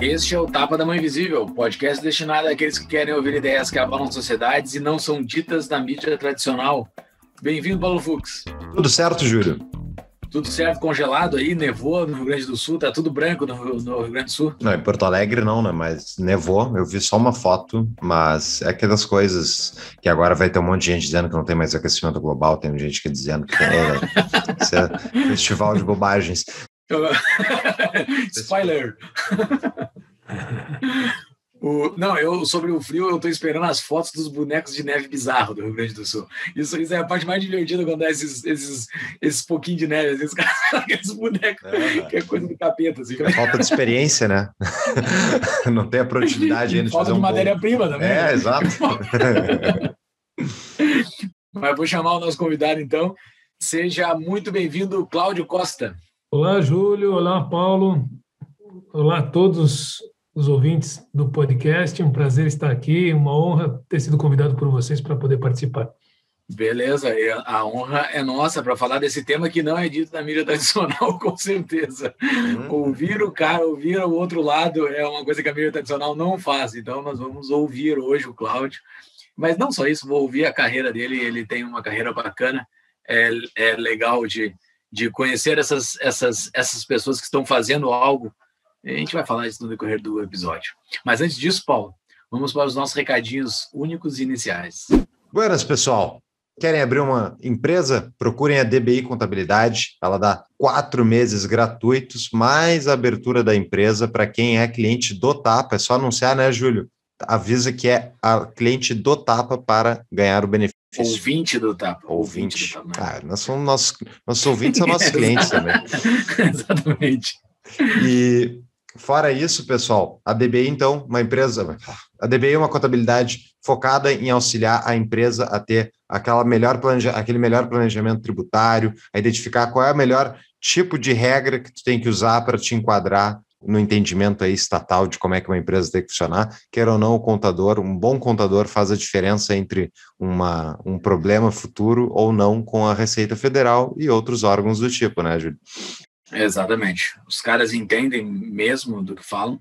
Este é o Tapa da Mão Invisível, podcast destinado àqueles que querem ouvir ideias que abalam sociedades e não são ditas na mídia tradicional. Bem-vindo, Paulo Fux. Tudo certo, Júlio? Tudo certo, congelado aí, nevou no Rio Grande do Sul, tá tudo branco no Rio Grande do Sul. Não, em Porto Alegre não, né, mas nevou, eu vi só uma foto, mas é aquelas coisas que agora vai ter um monte de gente dizendo que não tem mais aquecimento global, tem gente que dizendo que é festival de bobagens. Spoiler! Sobre o frio, eu tô esperando as fotos dos bonecos de neve bizarro do Rio Grande do Sul. Isso é a parte mais divertida quando é esses pouquinhos de neve, às vezes, aqueles bonecos que é coisa do capeta. Assim. É falta de experiência, né? Não tem a produtividade ainda de fazer de matéria-prima também. É, né? Exato. Mas vou chamar o nosso convidado, então. Seja muito bem-vindo, Cláudio Costa. Olá, Júlio. Olá, Paulo. Olá a todos os ouvintes do podcast. Um prazer estar aqui. Uma honra ter sido convidado por vocês para poder participar. Beleza. A honra é nossa para falar desse tema que não é dito na mídia tradicional, com certeza. Ouvir o cara, ouvir o outro lado é uma coisa que a mídia tradicional não faz. Então, nós vamos ouvir hoje o Cláudio. Mas não só isso, vou ouvir a carreira dele. Ele tem uma carreira bacana. É legal de conhecer essas pessoas que estão fazendo algo. A gente vai falar disso no decorrer do episódio. Mas antes disso, Paulo, vamos para os nossos recadinhos únicos e iniciais. Buenas, pessoal. Querem abrir uma empresa? Procurem a DBI Contabilidade. Ela dá 4 meses gratuitos, mais a abertura da empresa para quem é cliente do Tapa. É só anunciar, né, Júlio? Avisa que é a cliente do Tapa para ganhar o benefício. Ouvinte do Tapa. Ouvinte. Ah, nós somos nossos ouvintes, são nossos clientes também. Exatamente. E fora isso, pessoal, a DBI, então, uma empresa... A DBI é uma contabilidade focada em auxiliar a empresa a ter aquele melhor planejamento tributário, a identificar qual é o melhor tipo de regra que tu tem que usar para te enquadrar no entendimento aí estatal de como é que uma empresa tem que funcionar. Queira ou não, o contador, um bom contador faz a diferença entre um problema futuro ou não com a Receita Federal e outros órgãos do tipo, né, Júlio? Exatamente. Os caras entendem mesmo do que falam.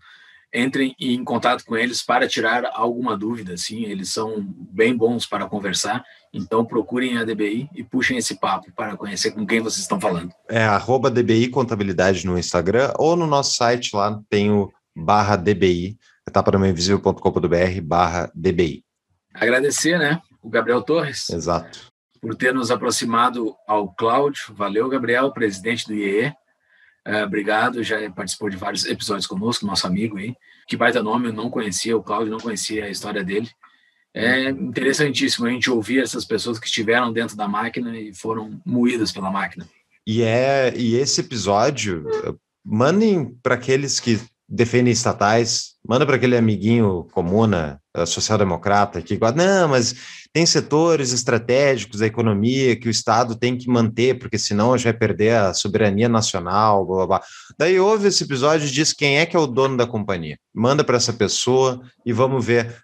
Entrem em contato com eles para tirar alguma dúvida. Sim, eles são bem bons para conversar. Então procurem a DBI e puxem esse papo para conhecer com quem vocês estão falando. É @DBI Contabilidade no Instagram ou no nosso site lá tem o /DBI, tapadamaoinvisível.com.br/DBI. Agradecer, né, o Gabriel Torres. Exato. Por ter nos aproximado ao Cláudio. Valeu, Gabriel, presidente do IE. Obrigado, já participou de vários episódios conosco, nosso amigo aí. Que baita nome, eu não conhecia, o Cláudio não conhecia a história dele. É interessantíssimo a gente ouvir essas pessoas que estiveram dentro da máquina e foram moídas pela máquina. E esse episódio, mandem para aqueles que defendem estatais, manda para aquele amiguinho comuna, social-democrata, que gosta, não, mas... Tem setores estratégicos da economia que o Estado tem que manter, porque senão a gente vai perder a soberania nacional, blá, blá, blá. Daí ouve esse episódio e diz quem é que é o dono da companhia. Manda para essa pessoa e vamos ver.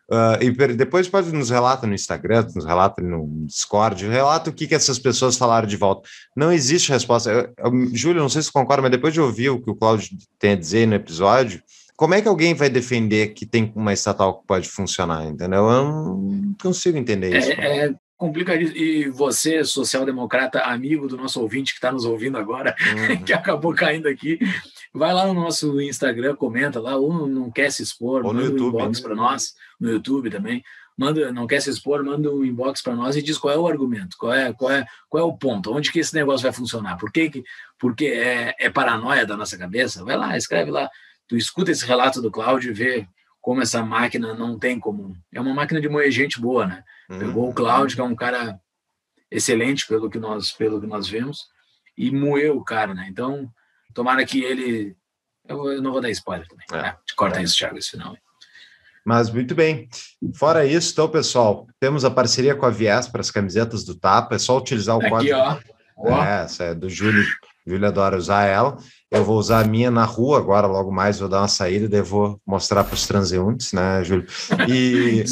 E depois pode nos relatar no Instagram, nos relata no Discord, relata o que essas pessoas falaram de volta. Não existe resposta. Júlio, não sei se você concorda, mas depois de ouvir o que o Cláudio tem a dizer no episódio, como é que alguém vai defender que tem uma estatal que pode funcionar, entendeu? Eu não consigo entender isso. É complicadíssimo. E você, social-democrata, amigo do nosso ouvinte que está nos ouvindo agora, que acabou caindo aqui, vai lá no nosso Instagram, comenta lá, ou não quer se expor, ou manda no YouTube, um inbox para nós, no YouTube também, não quer se expor, manda um inbox para nós e diz qual é o argumento, qual é o ponto, onde que esse negócio vai funcionar, porque é paranoia da nossa cabeça? Vai lá, escreve lá. Tu escuta esse relato do Cláudio e vê como essa máquina não tem comum. É uma máquina de moer gente boa, né? Pegou o Cláudio, que é um cara excelente, pelo que nós vemos, e moeu o cara, né? Então, tomara que ele... Eu não vou dar spoiler também. Corta isso, Thiago, esse final. Mas muito bem. Fora isso, então, pessoal, temos a parceria com a Viés para as camisetas do Tapa. É só utilizar o código. Aqui, ó. Essa é do Júlio. Júlio adora usar ela. Eu vou usar a minha na rua agora, logo mais, vou dar uma saída, daí vou mostrar para os transeuntes, né, Júlio? E...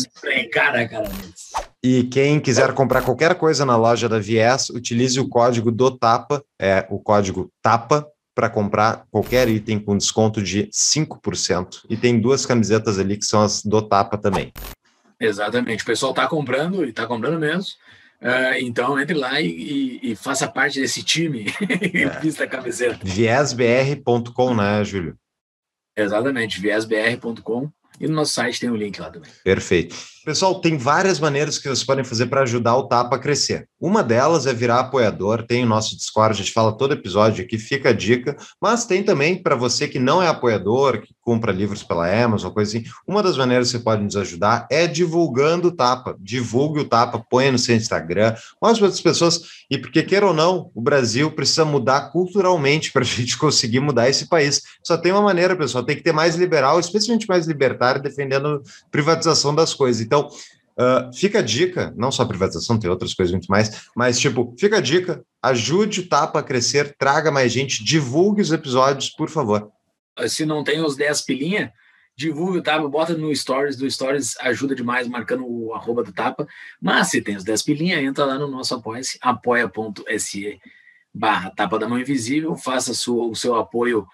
E quem quiser comprar qualquer coisa na loja da Viés, utilize o código do Tapa, é o código TAPA, para comprar qualquer item com desconto de 5%. E tem duas camisetas ali que são as do Tapa também. Exatamente, o pessoal está comprando, e está comprando mesmo. Então, entre lá e faça parte desse time e vista a camiseta. Viesbr.com, né, Júlio? Exatamente, viesbr.com. E no nosso site tem o link lá também. Perfeito. Pessoal, tem várias maneiras que vocês podem fazer para ajudar o Tapa a crescer. Uma delas é virar apoiador, tem o nosso Discord, a gente fala todo episódio aqui, fica a dica, mas tem também para você que não é apoiador, que compra livros pela Amazon, coisa assim, uma das maneiras que você pode nos ajudar é divulgando o Tapa. Divulgue o Tapa, ponha no seu Instagram, mostre para as pessoas, e porque queira ou não, o Brasil precisa mudar culturalmente para a gente conseguir mudar esse país. Só tem uma maneira, pessoal, tem que ter mais liberal, especialmente mais libertário, defendendo privatização das coisas. Então, fica a dica, não só privatização, tem outras coisas muito mais, mas, tipo, fica a dica, ajude o Tapa a crescer, traga mais gente, divulgue os episódios, por favor. Se não tem os 10 pilinha, divulgue o Tapa, bota no Stories, do Stories ajuda demais, marcando o arroba do Tapa, mas se tem os 10 pilinha, entra lá no nosso apoia-se, apoia.se/Tapa da Mão Invisível, faça o seu apoio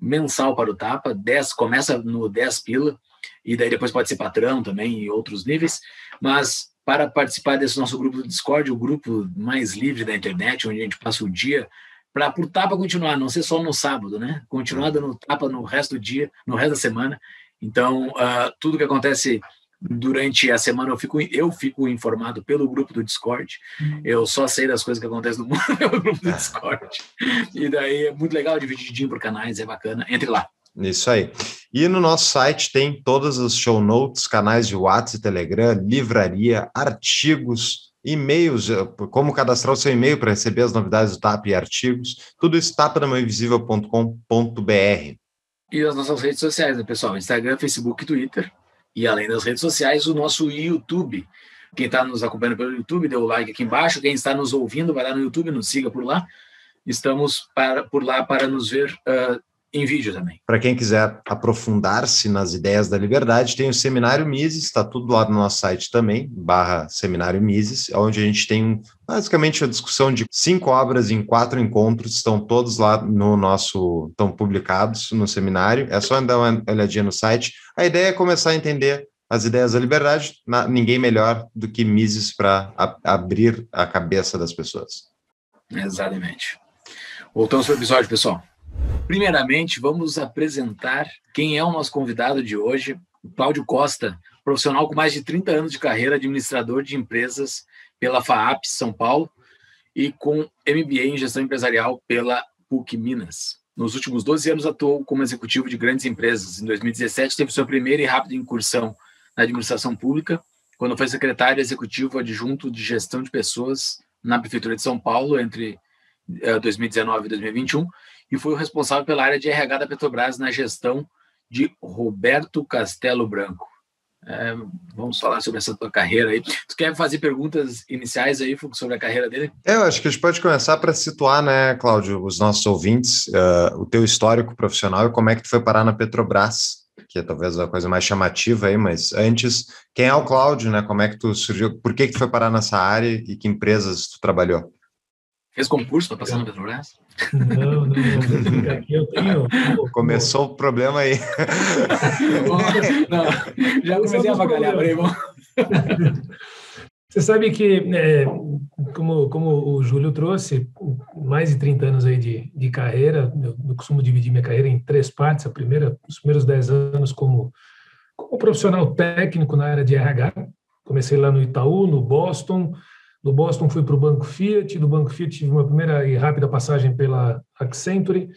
mensal para o Tapa, 10, começa no 10 pila, e daí depois pode ser patrão também e outros níveis, mas para participar desse nosso grupo do Discord, o grupo mais livre da internet, onde a gente passa o dia, para o Tapa continuar, não ser só no sábado, né? Continuar dando Tapa no resto do dia, no resto da semana. Então, tudo que acontece durante a semana eu fico informado pelo grupo do Discord. Eu só sei das coisas que acontecem no mundo pelo grupo do Discord. E daí é muito legal, divididinho por canais, é bacana. Entre lá. Isso aí. E no nosso site tem todas as show notes, canais de WhatsApp e Telegram, livraria, artigos, e-mails, como cadastrar o seu e-mail para receber as novidades do TAP e artigos. Tudo isso tapadamãoinvisível.com.br. E as nossas redes sociais, né, pessoal? Instagram, Facebook e Twitter. E além das redes sociais, o nosso YouTube. Quem está nos acompanhando pelo YouTube, dê o like aqui embaixo. Quem está nos ouvindo, vai lá no YouTube, nos siga por lá. Estamos por lá para nos ver... em vídeo também. Para quem quiser aprofundar-se nas ideias da liberdade, tem o Seminário Mises, está tudo lá no nosso site também, /Seminário Mises, onde a gente tem basicamente a discussão de 5 obras em 4 encontros, estão todos lá no nosso, estão publicados no seminário, é só dar uma olhadinha no site. A ideia é começar a entender as ideias da liberdade, ninguém melhor do que Mises para abrir a cabeça das pessoas. Exatamente. Voltamos para o episódio, pessoal. Primeiramente, vamos apresentar quem é o nosso convidado de hoje, Cláudio Costa, profissional com mais de 30 anos de carreira, administrador de empresas pela FAAP São Paulo e com MBA em gestão empresarial pela PUC Minas. Nos últimos 12 anos atuou como executivo de grandes empresas. Em 2017, teve sua primeira e rápida incursão na administração pública, quando foi secretário executivo adjunto de gestão de pessoas na Prefeitura de São Paulo entre 2019 e 2021, e foi o responsável pela área de RH da Petrobras na gestão de Roberto Castello Branco. Vamos falar sobre essa tua carreira aí. Tu quer fazer perguntas iniciais aí, Fux, sobre a carreira dele? Eu acho que a gente pode começar para situar, né, Cláudio, os nossos ouvintes, o teu histórico profissional e como é que tu foi parar na Petrobras, que é talvez a coisa mais chamativa aí, mas antes, quem é o Cláudio, né, como é que tu surgiu, por que tu foi parar nessa área e que empresas tu trabalhou? Fez concurso para passar na Petrobras? Não. Aqui eu tenho. Começou o problema aí. Não, já comecei a bagalhar, peraí, bom. Você sabe que, como o Júlio trouxe, mais de 30 anos aí de carreira, eu costumo dividir minha carreira em 3 partes. A primeira, os primeiros 10 anos como profissional técnico na área de RH. Comecei lá no Itaú, no Boston. Do Boston fui para o Banco Fiat, do Banco Fiat tive uma primeira e rápida passagem pela Accenture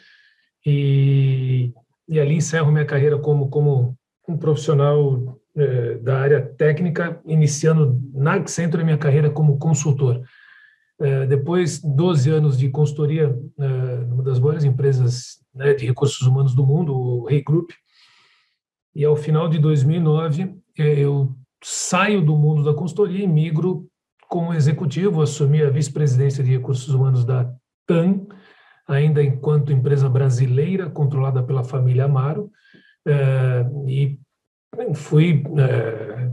e ali encerro minha carreira como um profissional da área técnica, iniciando na Accenture minha carreira como consultor. Depois, 12 anos de consultoria numa das maiores empresas, né, de recursos humanos do mundo, o Rei Group, e ao final de 2009 eu saio do mundo da consultoria e migro como executivo, assumi a vice-presidência de recursos humanos da TAM, ainda enquanto empresa brasileira controlada pela família Amaro, e fui,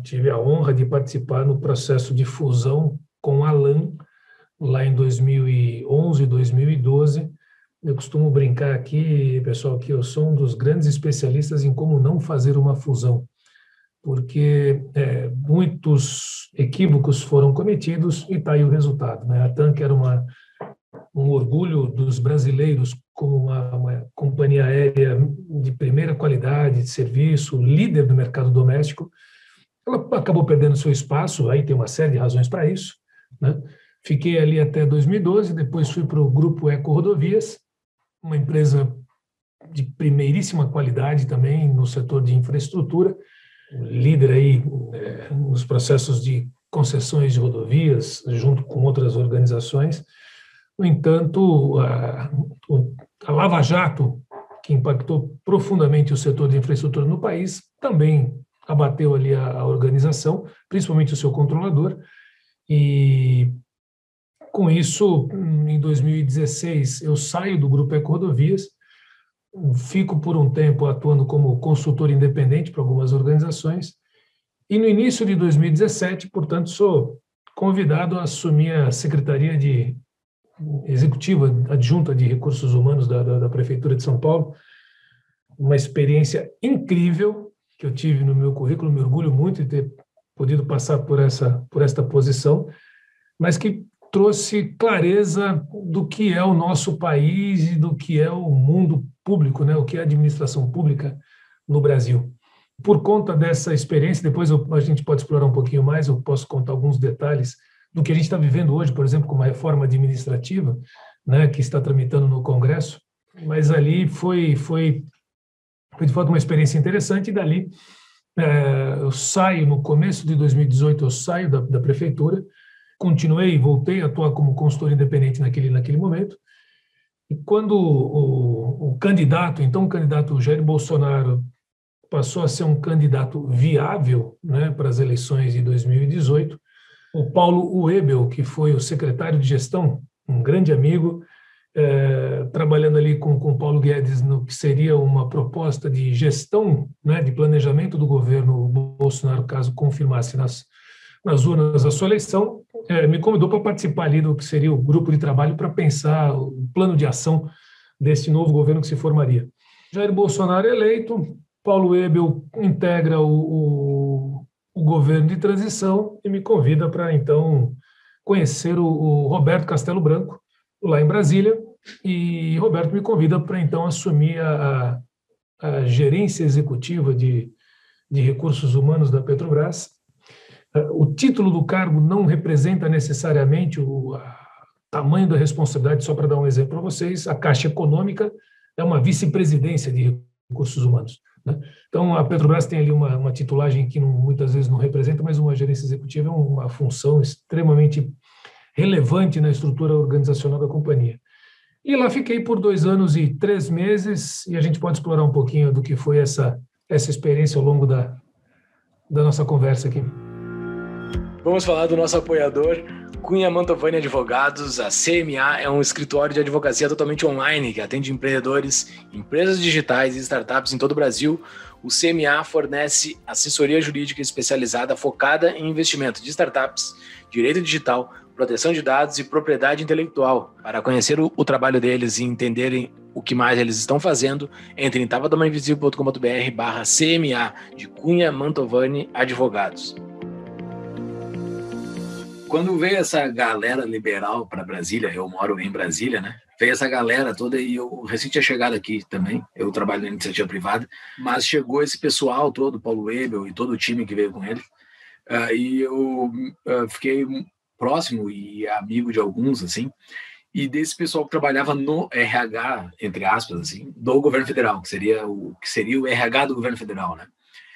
tive a honra de participar no processo de fusão com a LATAM, lá em 2011, 2012, eu costumo brincar aqui, pessoal, que eu sou um dos grandes especialistas em como não fazer uma fusão, porque muitos equívocos foram cometidos e está aí o resultado, né? A TAM, que era um orgulho dos brasileiros, como uma companhia aérea de primeira qualidade de serviço, líder do mercado doméstico, ela acabou perdendo seu espaço, aí tem uma série de razões para isso, né? Fiquei ali até 2012, depois fui para o grupo Eco Rodovias, uma empresa de primeiríssima qualidade também no setor de infraestrutura, líder aí nos processos de concessões de rodovias, junto com outras organizações. No entanto, a Lava Jato, que impactou profundamente o setor de infraestrutura no país, também abateu ali a organização, principalmente o seu controlador, e com isso, em 2016, eu saio do Grupo Eco Rodovias, fico por um tempo atuando como consultor independente para algumas organizações, e no início de 2017, portanto, sou convidado a assumir a Secretaria de Executiva Adjunta de Recursos Humanos da Prefeitura de São Paulo, uma experiência incrível que eu tive no meu currículo, me orgulho muito de ter podido passar por esta posição, mas que trouxe clareza do que é o nosso país e do que é o mundo público, né? O que é a administração pública no Brasil. Por conta dessa experiência, depois a gente pode explorar um pouquinho mais, eu posso contar alguns detalhes do que a gente está vivendo hoje, por exemplo, com uma reforma administrativa, né, que está tramitando no Congresso, mas ali foi de fato uma experiência interessante, e dali eu saio, no começo de 2018, eu saio da prefeitura, continuei, voltei a atuar como consultor independente naquele momento, e quando o candidato Jair Bolsonaro passou a ser um candidato viável, né, para as eleições de 2018, o Paulo Uebel, que foi o secretário de gestão, um grande amigo, trabalhando ali com Paulo Guedes no que seria uma proposta de gestão, né, de planejamento do governo Bolsonaro, caso confirmasse nas urnas da sua eleição, me convidou para participar ali do que seria o grupo de trabalho para pensar o plano de ação desse novo governo que se formaria. Jair Bolsonaro é eleito, Paulo Uebel integra o governo de transição e me convida para, então, conhecer o Roberto Castello Branco, lá em Brasília, e Roberto me convida para, então, assumir a gerência executiva de recursos humanos da Petrobras. O título do cargo não representa necessariamente o tamanho da responsabilidade, só para dar um exemplo para vocês, a Caixa Econômica é uma vice-presidência de recursos humanos, né? Então, a Petrobras tem ali uma titulagem que muitas vezes não representa, mas uma gerência executiva é uma função extremamente relevante na estrutura organizacional da companhia. E lá fiquei por 2 anos e 3 meses, e a gente pode explorar um pouquinho do que foi essa experiência ao longo da nossa conversa aqui. Vamos falar do nosso apoiador, Cunha Mantovani Advogados. A CMA é um escritório de advocacia totalmente online que atende empreendedores, empresas digitais e startups em todo o Brasil. O CMA fornece assessoria jurídica especializada focada em investimento de startups, direito digital, proteção de dados e propriedade intelectual. Para conhecer o trabalho deles e entenderem o que mais eles estão fazendo, entre em tapadamaoinvisível.com.br/CMA de Cunha Mantovani Advogados. Quando veio essa galera liberal para Brasília, eu moro em Brasília, né? Veio essa galera toda e eu recente tinha chegado aqui também, eu trabalho na iniciativa privada, mas chegou esse pessoal todo, Paulo Uebel e todo o time que veio com ele, e eu fiquei próximo e amigo de alguns, assim, e desse pessoal que trabalhava no RH, entre aspas, assim, do governo federal, que seria o RH do governo federal, né?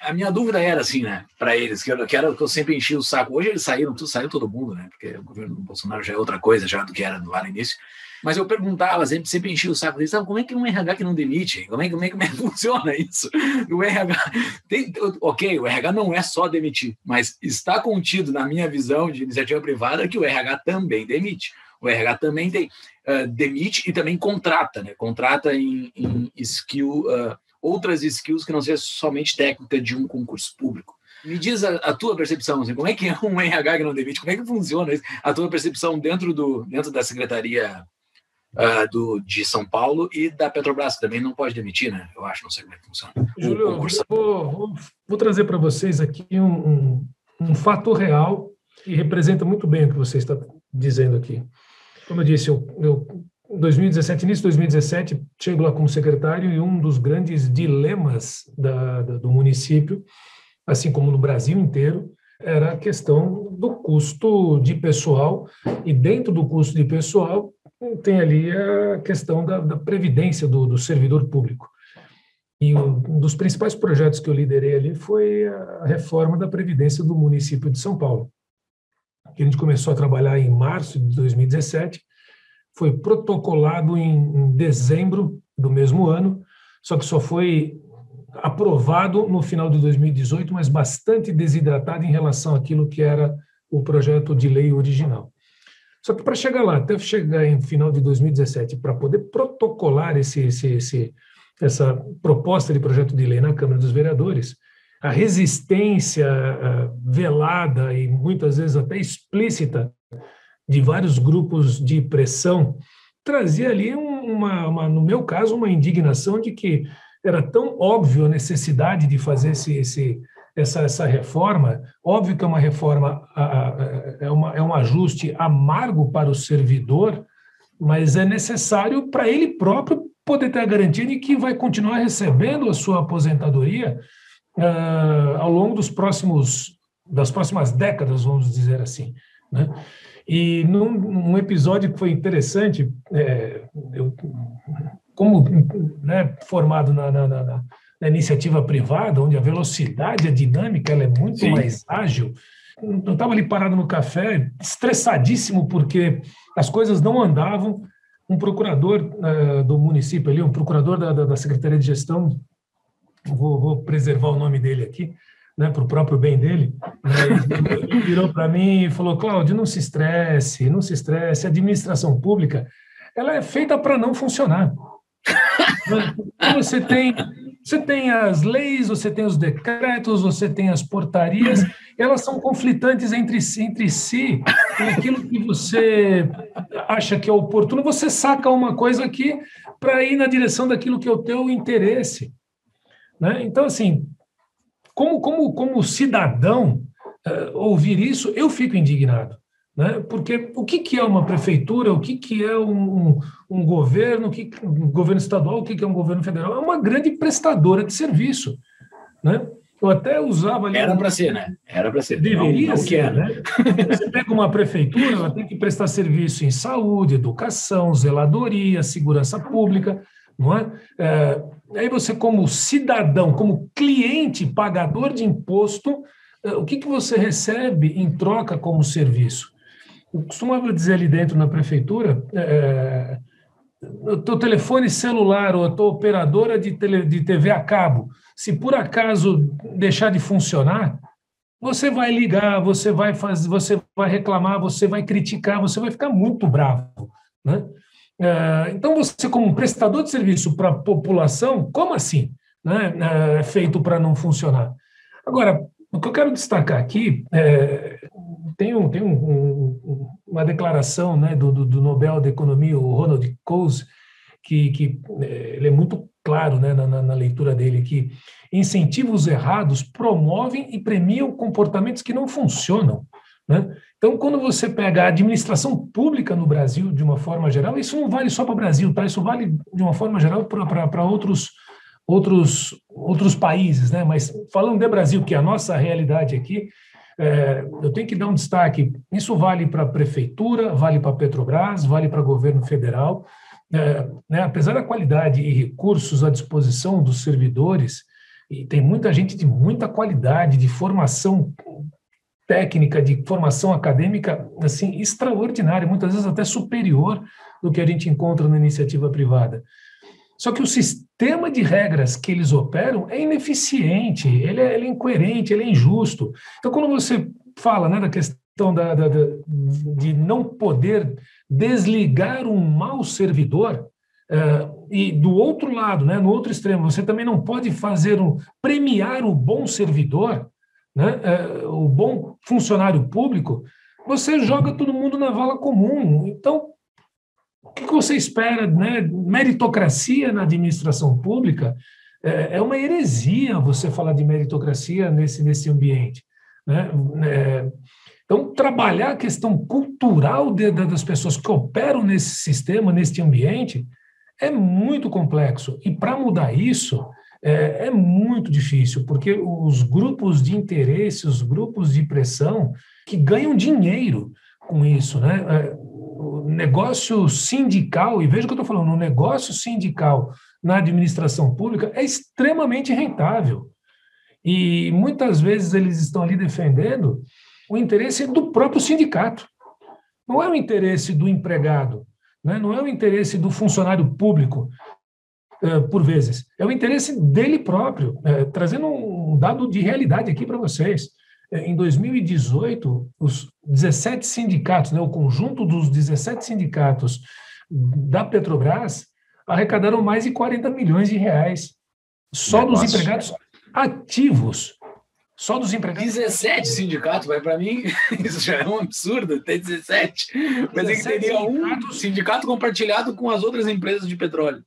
A minha dúvida era assim, né, para eles, que eu sempre enchi o saco. Hoje eles saíram, saiu todo mundo, né, porque o governo do Bolsonaro já é outra coisa, já do que era lá no início. Mas eu perguntava, sempre enchia o saco deles, ah, como é que é um RH que não demite? Como é que funciona isso? O RH... Ok, o RH não é só demitir, mas está contido na minha visão de iniciativa privada que o RH também demite. O RH também tem, demite e também contrata, né? Contrata em skill, outras skills que não seja somente técnica de um concurso público. Me diz a tua percepção, assim, como é que é um RH que não demite? Como é que funciona isso? A tua percepção dentro da Secretaria de São Paulo e da Petrobras, que também não pode demitir, né? Eu acho, não sei como é que funciona. Júlio, eu vou trazer para vocês aqui um fato real que representa muito bem o que você está dizendo aqui. Como eu disse, início de 2017, chego lá como secretário e um dos grandes dilemas do município, assim como no Brasil inteiro, era a questão do custo de pessoal, e dentro do custo de pessoal tem ali a questão da previdência do servidor público. E um dos principais projetos que eu liderei ali foi a reforma da previdência do município de São Paulo, que a gente começou a trabalhar em março de 2017, foi protocolado em dezembro do mesmo ano, só que só foi aprovado no final de 2018, mas bastante desidratado em relação àquilo que era o projeto de lei original. Só que para chegar lá, até chegar em final de 2017, para poder protocolar essa proposta de projeto de lei na Câmara dos Vereadores, a resistência velada e muitas vezes até explícita de vários grupos de pressão, trazia ali, no meu caso, uma indignação de que era tão óbvio a necessidade de fazer essa reforma. Óbvio que é uma reforma, é um ajuste amargo para o servidor, mas é necessário para ele próprio poder ter a garantia de que vai continuar recebendo a sua aposentadoria ao longo das próximas décadas, vamos dizer assim, né? E num episódio que foi interessante, como, né, formado na iniciativa privada, onde a velocidade, a dinâmica, ela é muito Sim. mais ágil, eu estava ali parado no café, estressadíssimo, porque as coisas não andavam. Um procurador do município ali, um procurador da Secretaria de Gestão, vou preservar o nome dele aqui, né, para o próprio bem dele, né, ele virou para mim e falou: Cláudio, não se estresse, a administração pública, ela é feita para não funcionar. Você tem as leis, você tem os decretos, você tem as portarias, elas são conflitantes entre si, e aquilo que você acha que é oportuno, você saca uma coisa aqui para ir na direção daquilo que é o teu interesse, né? Então, assim, como cidadão, ouvir isso, eu fico indignado, né? Porque o que é uma prefeitura, o que é um governo, um governo estadual, o que é um governo federal? É uma grande prestadora de serviço, né? Eu até usava ali... Era para ser, né? Era para ser. Deveria ser, né? Você pega uma prefeitura, ela tem que prestar serviço em saúde, educação, zeladoria, segurança pública, não é? Aí você, como cidadão, como cliente, pagador de imposto, o que você recebe em troca como serviço? Eu costumava dizer ali dentro na prefeitura, o teu telefone celular ou a tua operadora de TV a cabo, se por acaso deixar de funcionar, você vai ligar, você vai reclamar, você vai criticar, você vai ficar muito bravo, né? Então, você, como um prestador de serviço para a população, como assim, né? É feito para não funcionar. Agora, o que eu quero destacar aqui, tem uma declaração, né, do Nobel de Economia, o Ronald Coase, que ele é muito claro, né, na leitura dele, que incentivos errados promovem e premiam comportamentos que não funcionam, né? Então, quando você pega a administração pública no Brasil, de uma forma geral, isso não vale só para o Brasil, tá? Isso vale, de uma forma geral, para outros países, né? Mas falando de Brasil, que é a nossa realidade aqui, eu tenho que dar um destaque, isso vale para a Prefeitura, vale para a Petrobras, vale para o governo federal, né? Apesar da qualidade e recursos à disposição dos servidores, e tem muita gente de muita qualidade, de formação técnica, de formação acadêmica, assim, extraordinária, muitas vezes até superior do que a gente encontra na iniciativa privada. Só que o sistema de regras que eles operam é ineficiente, ele é incoerente, ele é injusto. Então, quando você fala, né, da questão de não poder desligar um mau servidor, e do outro lado, né, no outro extremo, você também não pode fazer premiar o bom servidor, né, o bom funcionário público, você joga todo mundo na vala comum. Então, o que você espera, né? Meritocracia na administração pública é uma heresia você falar de meritocracia nesse ambiente, né? Então, trabalhar a questão cultural das pessoas que operam nesse sistema, neste ambiente, é muito complexo. E para mudar isso é muito difícil, porque os grupos de interesse, os grupos de pressão que ganham dinheiro com isso, né? O negócio sindical, e veja o que eu estou falando, o negócio sindical na administração pública é extremamente rentável. E muitas vezes eles estão ali defendendo o interesse do próprio sindicato. Não é o interesse do empregado, né? Não é o interesse do funcionário público, por vezes. É o interesse dele próprio. Trazendo um dado de realidade aqui para vocês. Em 2018, os 17 sindicatos, né, o conjunto dos 17 sindicatos da Petrobras, arrecadaram mais de 40 milhões de reais só dos empregados ativos. Só dos empregados. 17 sindicatos, mas para mim isso já é um absurdo, tem 17. Mas é que teria um sindicato compartilhado com as outras empresas de petróleo.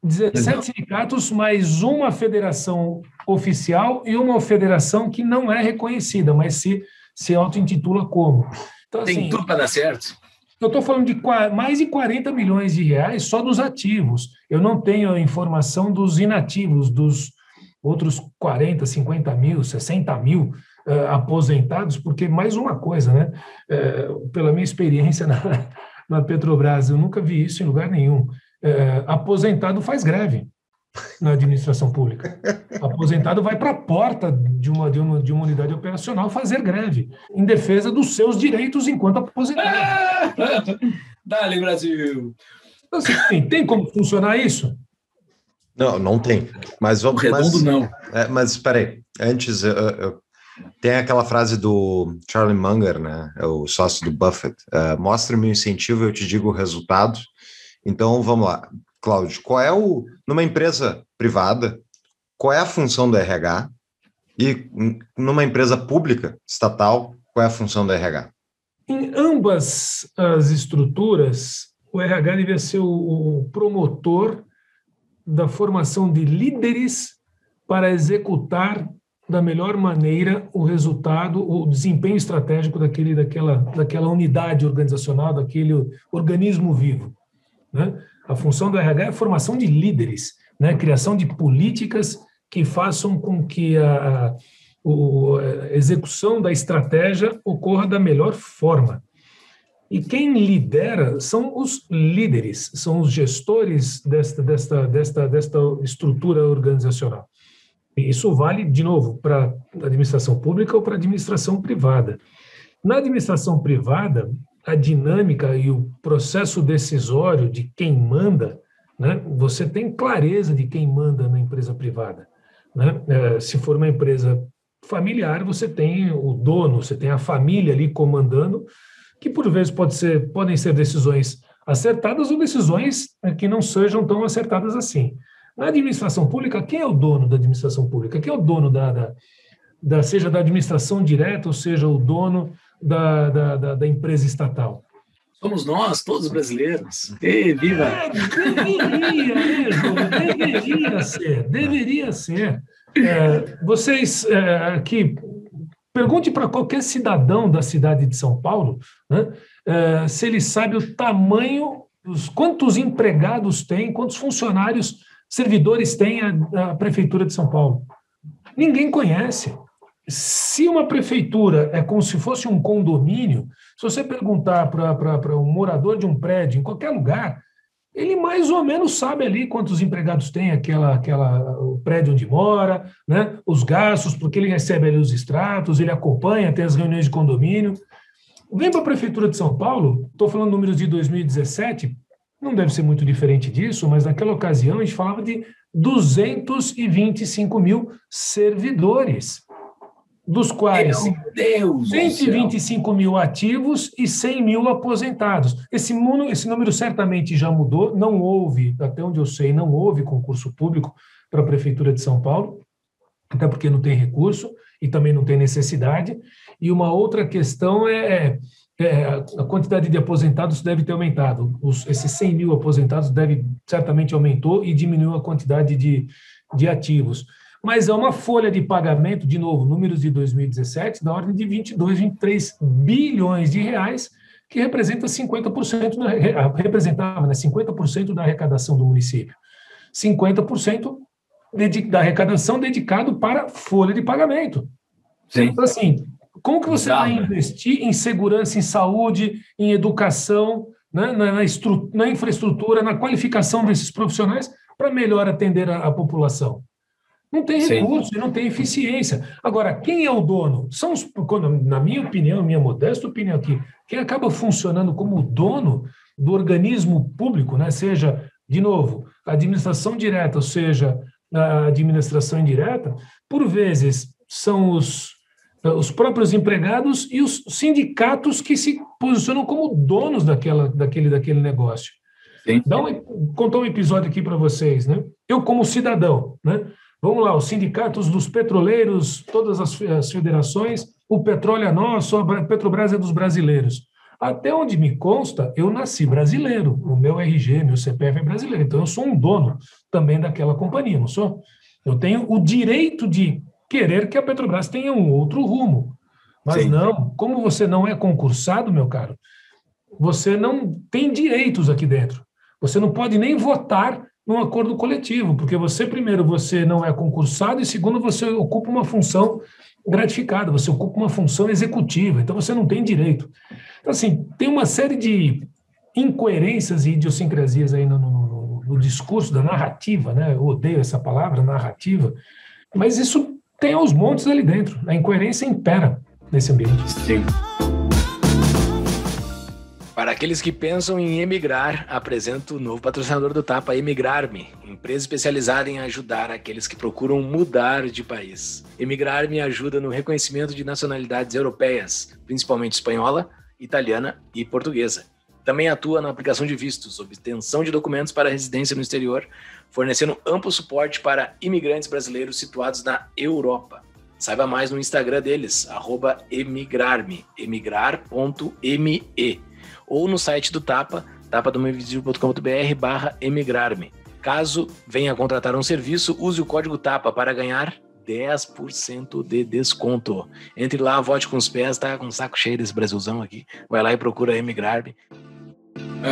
17 sindicatos, mais uma federação oficial e uma federação que não é reconhecida, mas se auto-intitula como. Então, tem assim, tudo para dar certo. Eu estou falando de mais de 40 milhões de reais só dos ativos. Eu não tenho a informação dos inativos, dos outros 40, 50 mil, 60 mil aposentados, porque mais uma coisa, né? Pela minha experiência na Petrobras, eu nunca vi isso em lugar nenhum. Aposentado faz greve na administração pública. Aposentado vai para a porta de uma unidade operacional fazer greve em defesa dos seus direitos enquanto aposentado. Dale, Brasil! Então, assim, tem como funcionar isso? Não tem. Mas vamos. Redondo, mas, não. Mas espera aí. Antes, tem aquela frase do Charlie Munger, né? É o sócio do Buffett. Mostra-me o incentivo, eu te digo o resultado. Então, vamos lá. Cláudio, qual é numa empresa privada, qual é a função do RH? E numa empresa pública, estatal, qual é a função do RH? Em ambas as estruturas, o RH deve ser o promotor da formação de líderes para executar da melhor maneira o resultado, o desempenho estratégico daquela unidade organizacional, daquele organismo vivo. Né? A função do RH é a formação de líderes, né? Criação de políticas que façam com que a execução da estratégia ocorra da melhor forma. E quem lidera são os líderes, são os gestores desta estrutura organizacional. E isso vale, de novo, para a administração pública ou para a administração privada. Na administração privada, a dinâmica e o processo decisório de quem manda, né? Você tem clareza de quem manda na empresa privada, né? Se for uma empresa familiar, você tem o dono, você tem a família ali comandando, que por vezes podem ser decisões acertadas ou decisões que não sejam tão acertadas assim. Na administração pública, quem é o dono da administração pública? Quem é o dono seja da administração direta ou seja o dono da empresa estatal? Somos nós, todos brasileiros. E viva! Deveria ser. Vocês aqui, pergunte para qualquer cidadão da cidade de São Paulo, né, se ele sabe o tamanho, quantos empregados tem, quantos funcionários, servidores tem a Prefeitura de São Paulo. Ninguém conhece. Se uma prefeitura é como se fosse um condomínio, se você perguntar para um morador de um prédio, em qualquer lugar, ele mais ou menos sabe ali quantos empregados tem o prédio onde mora, né? Os gastos, porque ele recebe ali os extratos, ele acompanha, tem as reuniões de condomínio. Vem para a Prefeitura de São Paulo, estou falando números de 2017, não deve ser muito diferente disso, mas naquela ocasião a gente falava de 225 mil servidores, dos quais 125 mil ativos e 100 mil aposentados. Esse número certamente já mudou, não houve, até onde eu sei, não houve concurso público para a Prefeitura de São Paulo, até porque não tem recurso e também não tem necessidade. E uma outra questão é a quantidade de aposentados deve ter aumentado. Esses 100 mil aposentados certamente aumentou e diminuiu a quantidade de ativos. Mas é uma folha de pagamento, de novo, números de 2017, da ordem de 22, 23 bilhões de reais, que representa 50% da arrecadação do município. 50% da arrecadação dedicado para folha de pagamento. Sim. Então, assim, como que você vai investir em segurança, em saúde, em educação, né, na infraestrutura, na qualificação desses profissionais para melhor atender a população? Não tem recurso, não tem eficiência. Agora, quem é o dono? Na minha opinião, minha modesta opinião aqui, quem acaba funcionando como dono do organismo público, né? Seja, de novo, a administração direta, ou seja, a administração indireta, por vezes são os próprios empregados e os sindicatos que se posicionam como donos daquele negócio. Sim. Contou um episódio aqui para vocês, né? Eu, como cidadão, né? Vamos lá, os sindicatos dos petroleiros, todas as federações, o petróleo é nosso, a Petrobras é dos brasileiros. Até onde me consta, eu nasci brasileiro, o meu RG, meu CPF é brasileiro, então eu sou um dono também daquela companhia, não sou? Eu tenho o direito de querer que a Petrobras tenha um outro rumo, mas Sim. não, como você não é concursado, meu caro, você não tem direitos aqui dentro, você não pode nem votar num acordo coletivo, porque primeiro, você não é concursado e, segundo, você ocupa uma função gratificada, você ocupa uma função executiva, então você não tem direito. Então, assim, tem uma série de incoerências e idiosincrasias aí no discurso da narrativa, né? Eu odeio essa palavra, narrativa, mas isso tem aos montes ali dentro. A incoerência impera nesse ambiente. Sim. Para aqueles que pensam em emigrar, apresento o novo patrocinador do Tapa, Emigrarme, empresa especializada em ajudar aqueles que procuram mudar de país. Emigrarme ajuda no reconhecimento de nacionalidades europeias, principalmente espanhola, italiana e portuguesa. Também atua na aplicação de vistos, obtenção de documentos para residência no exterior, fornecendo amplo suporte para imigrantes brasileiros situados na Europa. Saiba mais no Instagram deles, @emigrarme, emigrar.me. ou no site do Tapa, tapadamoinvisível.com.br/emigrarme. Caso venha contratar um serviço, use o código TAPA para ganhar 10% de desconto. Entre lá, vote com os pés, tá com um saco cheio desse Brasilzão aqui. Vai lá e procura Emigrarme.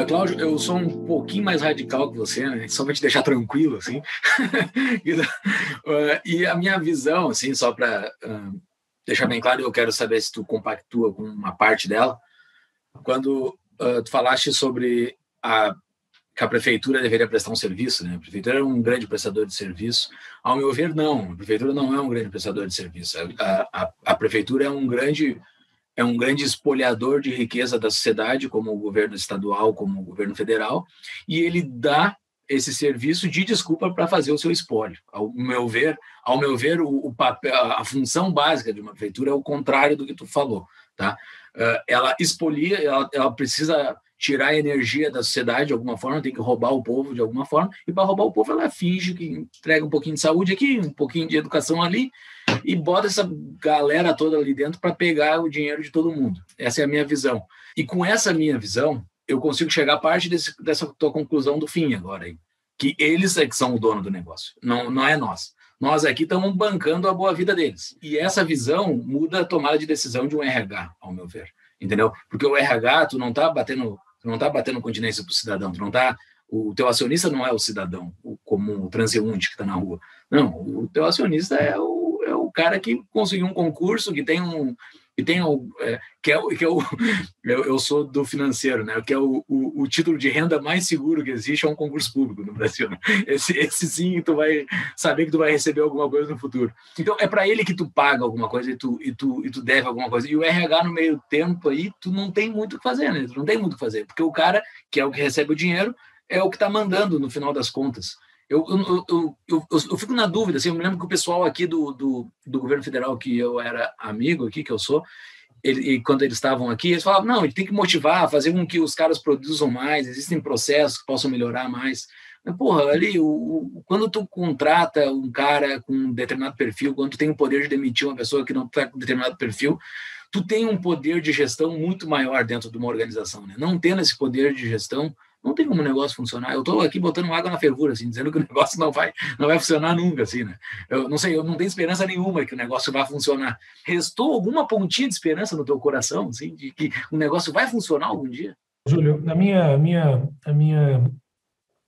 Cláudio, eu sou um pouquinho mais radical que você, né? Só para te deixar tranquilo, assim. E a minha visão, assim, só para deixar bem claro, eu quero saber se tu compactua com uma parte dela. Quando tu falaste sobre que a prefeitura deveria prestar um serviço, né? A prefeitura é um grande prestador de serviço. Ao meu ver, não. A prefeitura não é um grande prestador de serviço. A prefeitura é um grande espolhador de riqueza da sociedade, como o governo estadual, como o governo federal, e ele dá esse serviço de desculpa para fazer o seu espólio. Ao meu ver, o papel, a função básica de uma prefeitura é o contrário do que tu falou, tá? Ela expolia, ela precisa tirar a energia da sociedade de alguma forma, tem que roubar o povo de alguma forma, e para roubar o povo ela finge que entrega um pouquinho de saúde aqui, um pouquinho de educação ali, e bota essa galera toda ali dentro para pegar o dinheiro de todo mundo. Essa é a minha visão. E com essa minha visão, eu consigo chegar a parte dessa tua conclusão do fim agora, aí, que eles é que são o dono do negócio, não é nós. Nós aqui estamos bancando a boa vida deles. E essa visão muda a tomada de decisão de um RH, ao meu ver. Entendeu? Porque o RH, tu não tá batendo continência para o cidadão, o teu acionista não é o cidadão, o comum, o transeunte que está na rua. Não, o teu acionista é o cara que conseguiu um concurso, que tem um, E tem o eu sou do financeiro, né? Que é o título de renda mais seguro que existe é um concurso público no Brasil. Né? Esse sim, tu vai saber que tu vai receber alguma coisa no futuro. Então é para ele que tu paga alguma coisa e tu deve alguma coisa. E o RH no meio tempo aí tu não tem muito o que fazer, né? Tu não tem muito o que fazer, porque o cara que é o que recebe o dinheiro é o que está mandando no final das contas. Eu fico na dúvida, assim, eu me lembro que o pessoal aqui do governo federal, que eu era amigo aqui, que eu sou, e quando eles estavam aqui, eles falavam, não, a gente tem que motivar, fazer com que os caras produzam mais, existem processos que possam melhorar mais. Mas, porra, ali, quando tu contrata um cara com um determinado perfil, quando tu tem o poder de demitir uma pessoa que não está com um determinado perfil, tu tem um poder de gestão muito maior dentro de uma organização, né? Não tendo esse poder de gestão, não tem como o negócio funcionar. Eu estou aqui botando água na fervura, assim, dizendo que o negócio não vai funcionar nunca, assim, né? Eu não sei, eu não tenho esperança nenhuma que o negócio vai funcionar. Restou alguma pontinha de esperança no teu coração, assim, de que o negócio vai funcionar algum dia? Júlio, na minha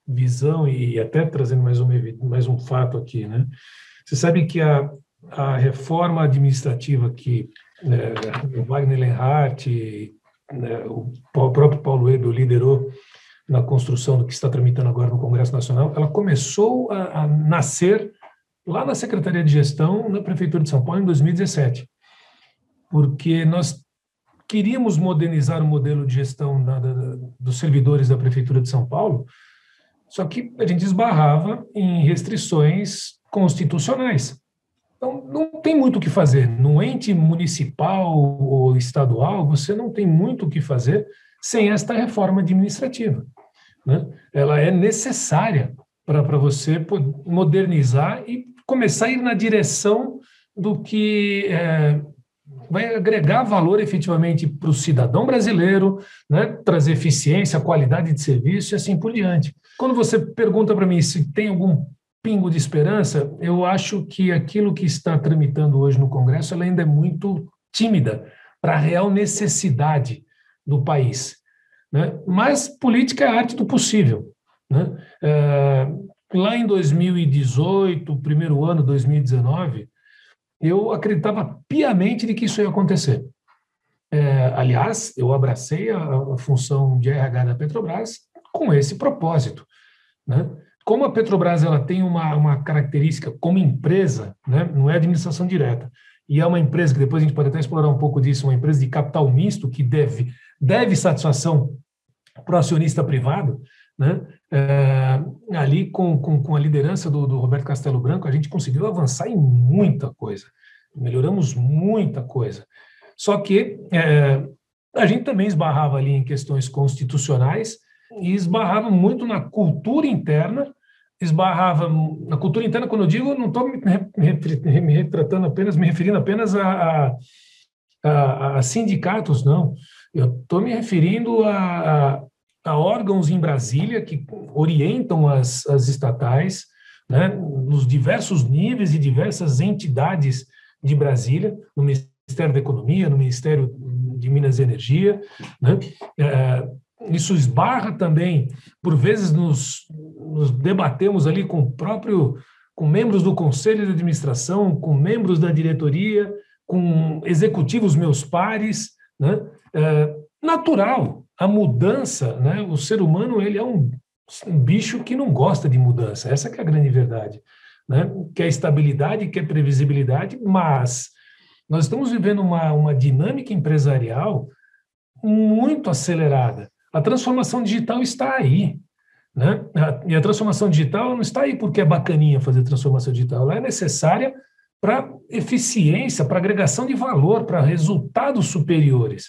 visão, e até trazendo mais um fato aqui, né? Você sabe que a reforma administrativa que o Wagner Lenhart, né, o próprio Paulo Uebel liderou na construção do que está tramitando agora no Congresso Nacional, ela começou a nascer lá na Secretaria de Gestão, na Prefeitura de São Paulo, em 2017, porque nós queríamos modernizar o modelo de gestão dos servidores da Prefeitura de São Paulo, só que a gente esbarrava em restrições constitucionais. Então, não tem muito o que fazer. Num ente municipal ou estadual, você não tem muito o que fazer sem esta reforma administrativa. Né? Ela é necessária para você modernizar e começar a ir na direção do que vai agregar valor efetivamente para o cidadão brasileiro, né? Trazer eficiência, qualidade de serviço e assim por diante. Quando você pergunta para mim se tem algum pingo de esperança, eu acho que aquilo que está tramitando hoje no Congresso ela ainda é muito tímida para a real necessidade do país, né? Mas política é a arte do possível, né? Lá em 2018, o primeiro ano, 2019, eu acreditava piamente de que isso ia acontecer. Aliás, eu abracei a função de RH da Petrobras com esse propósito, né? Como a Petrobras ela tem uma característica como empresa, né? Não é administração direta, e é uma empresa que depois a gente pode até explorar um pouco disso, uma empresa de capital misto que deve satisfação para o acionista privado, né? Ali com a liderança do Roberto Castello Branco, a gente conseguiu avançar em muita coisa, melhoramos muita coisa. Só que a gente também esbarrava ali em questões constitucionais e esbarrava muito na cultura interna. Quando eu digo, não estou me referindo apenas a sindicatos, não. Eu estou me referindo a órgãos em Brasília que orientam as estatais, né, nos diversos níveis e diversas entidades de Brasília, no Ministério da Economia, no Ministério de Minas e Energia, né? Isso esbarra também, por vezes nos debatemos ali com membros do Conselho de Administração, com membros da diretoria, com executivos meus pares, né? Natural, a mudança, né? O ser humano ele é um bicho que não gosta de mudança, essa que é a grande verdade, né? Quer estabilidade, quer previsibilidade, mas nós estamos vivendo uma dinâmica empresarial muito acelerada. A transformação digital está aí, né? E a transformação digital não está aí porque é bacaninha fazer transformação digital, ela é necessária para eficiência, para agregação de valor, para resultados superiores.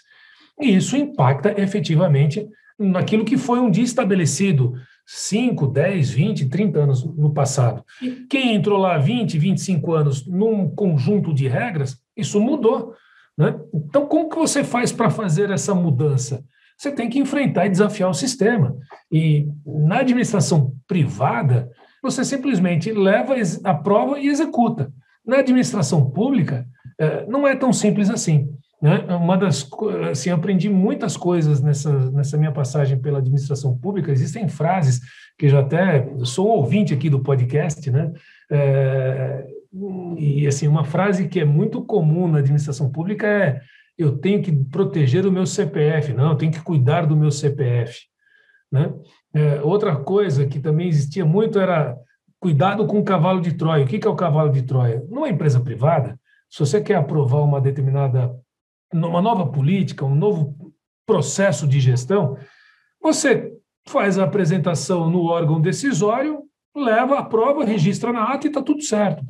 E isso impacta efetivamente naquilo que foi um dia estabelecido 5, 10, 20, 30 anos no passado. E quem entrou lá 20, 25 anos num conjunto de regras, isso mudou, né? Então, como que você faz para fazer essa mudança? Você tem que enfrentar e desafiar o sistema. E na administração privada, você simplesmente leva a prova e executa. Na administração pública, não é tão simples assim, né? Assim, eu aprendi muitas coisas nessa minha passagem pela administração pública. Existem frases que já até... Eu sou ouvinte aqui do podcast, né? E, assim, uma frase que é muito comum na administração pública é eu tenho que proteger o meu CPF, não, eu tenho que cuidar do meu CPF, né? Outra coisa que também existia muito era cuidado com o cavalo de Troia. O que é o cavalo de Troia? Numa empresa privada, se você quer aprovar uma determinada, uma nova política, um novo processo de gestão, você faz a apresentação no órgão decisório, leva a prova, registra na ata e está tudo certo.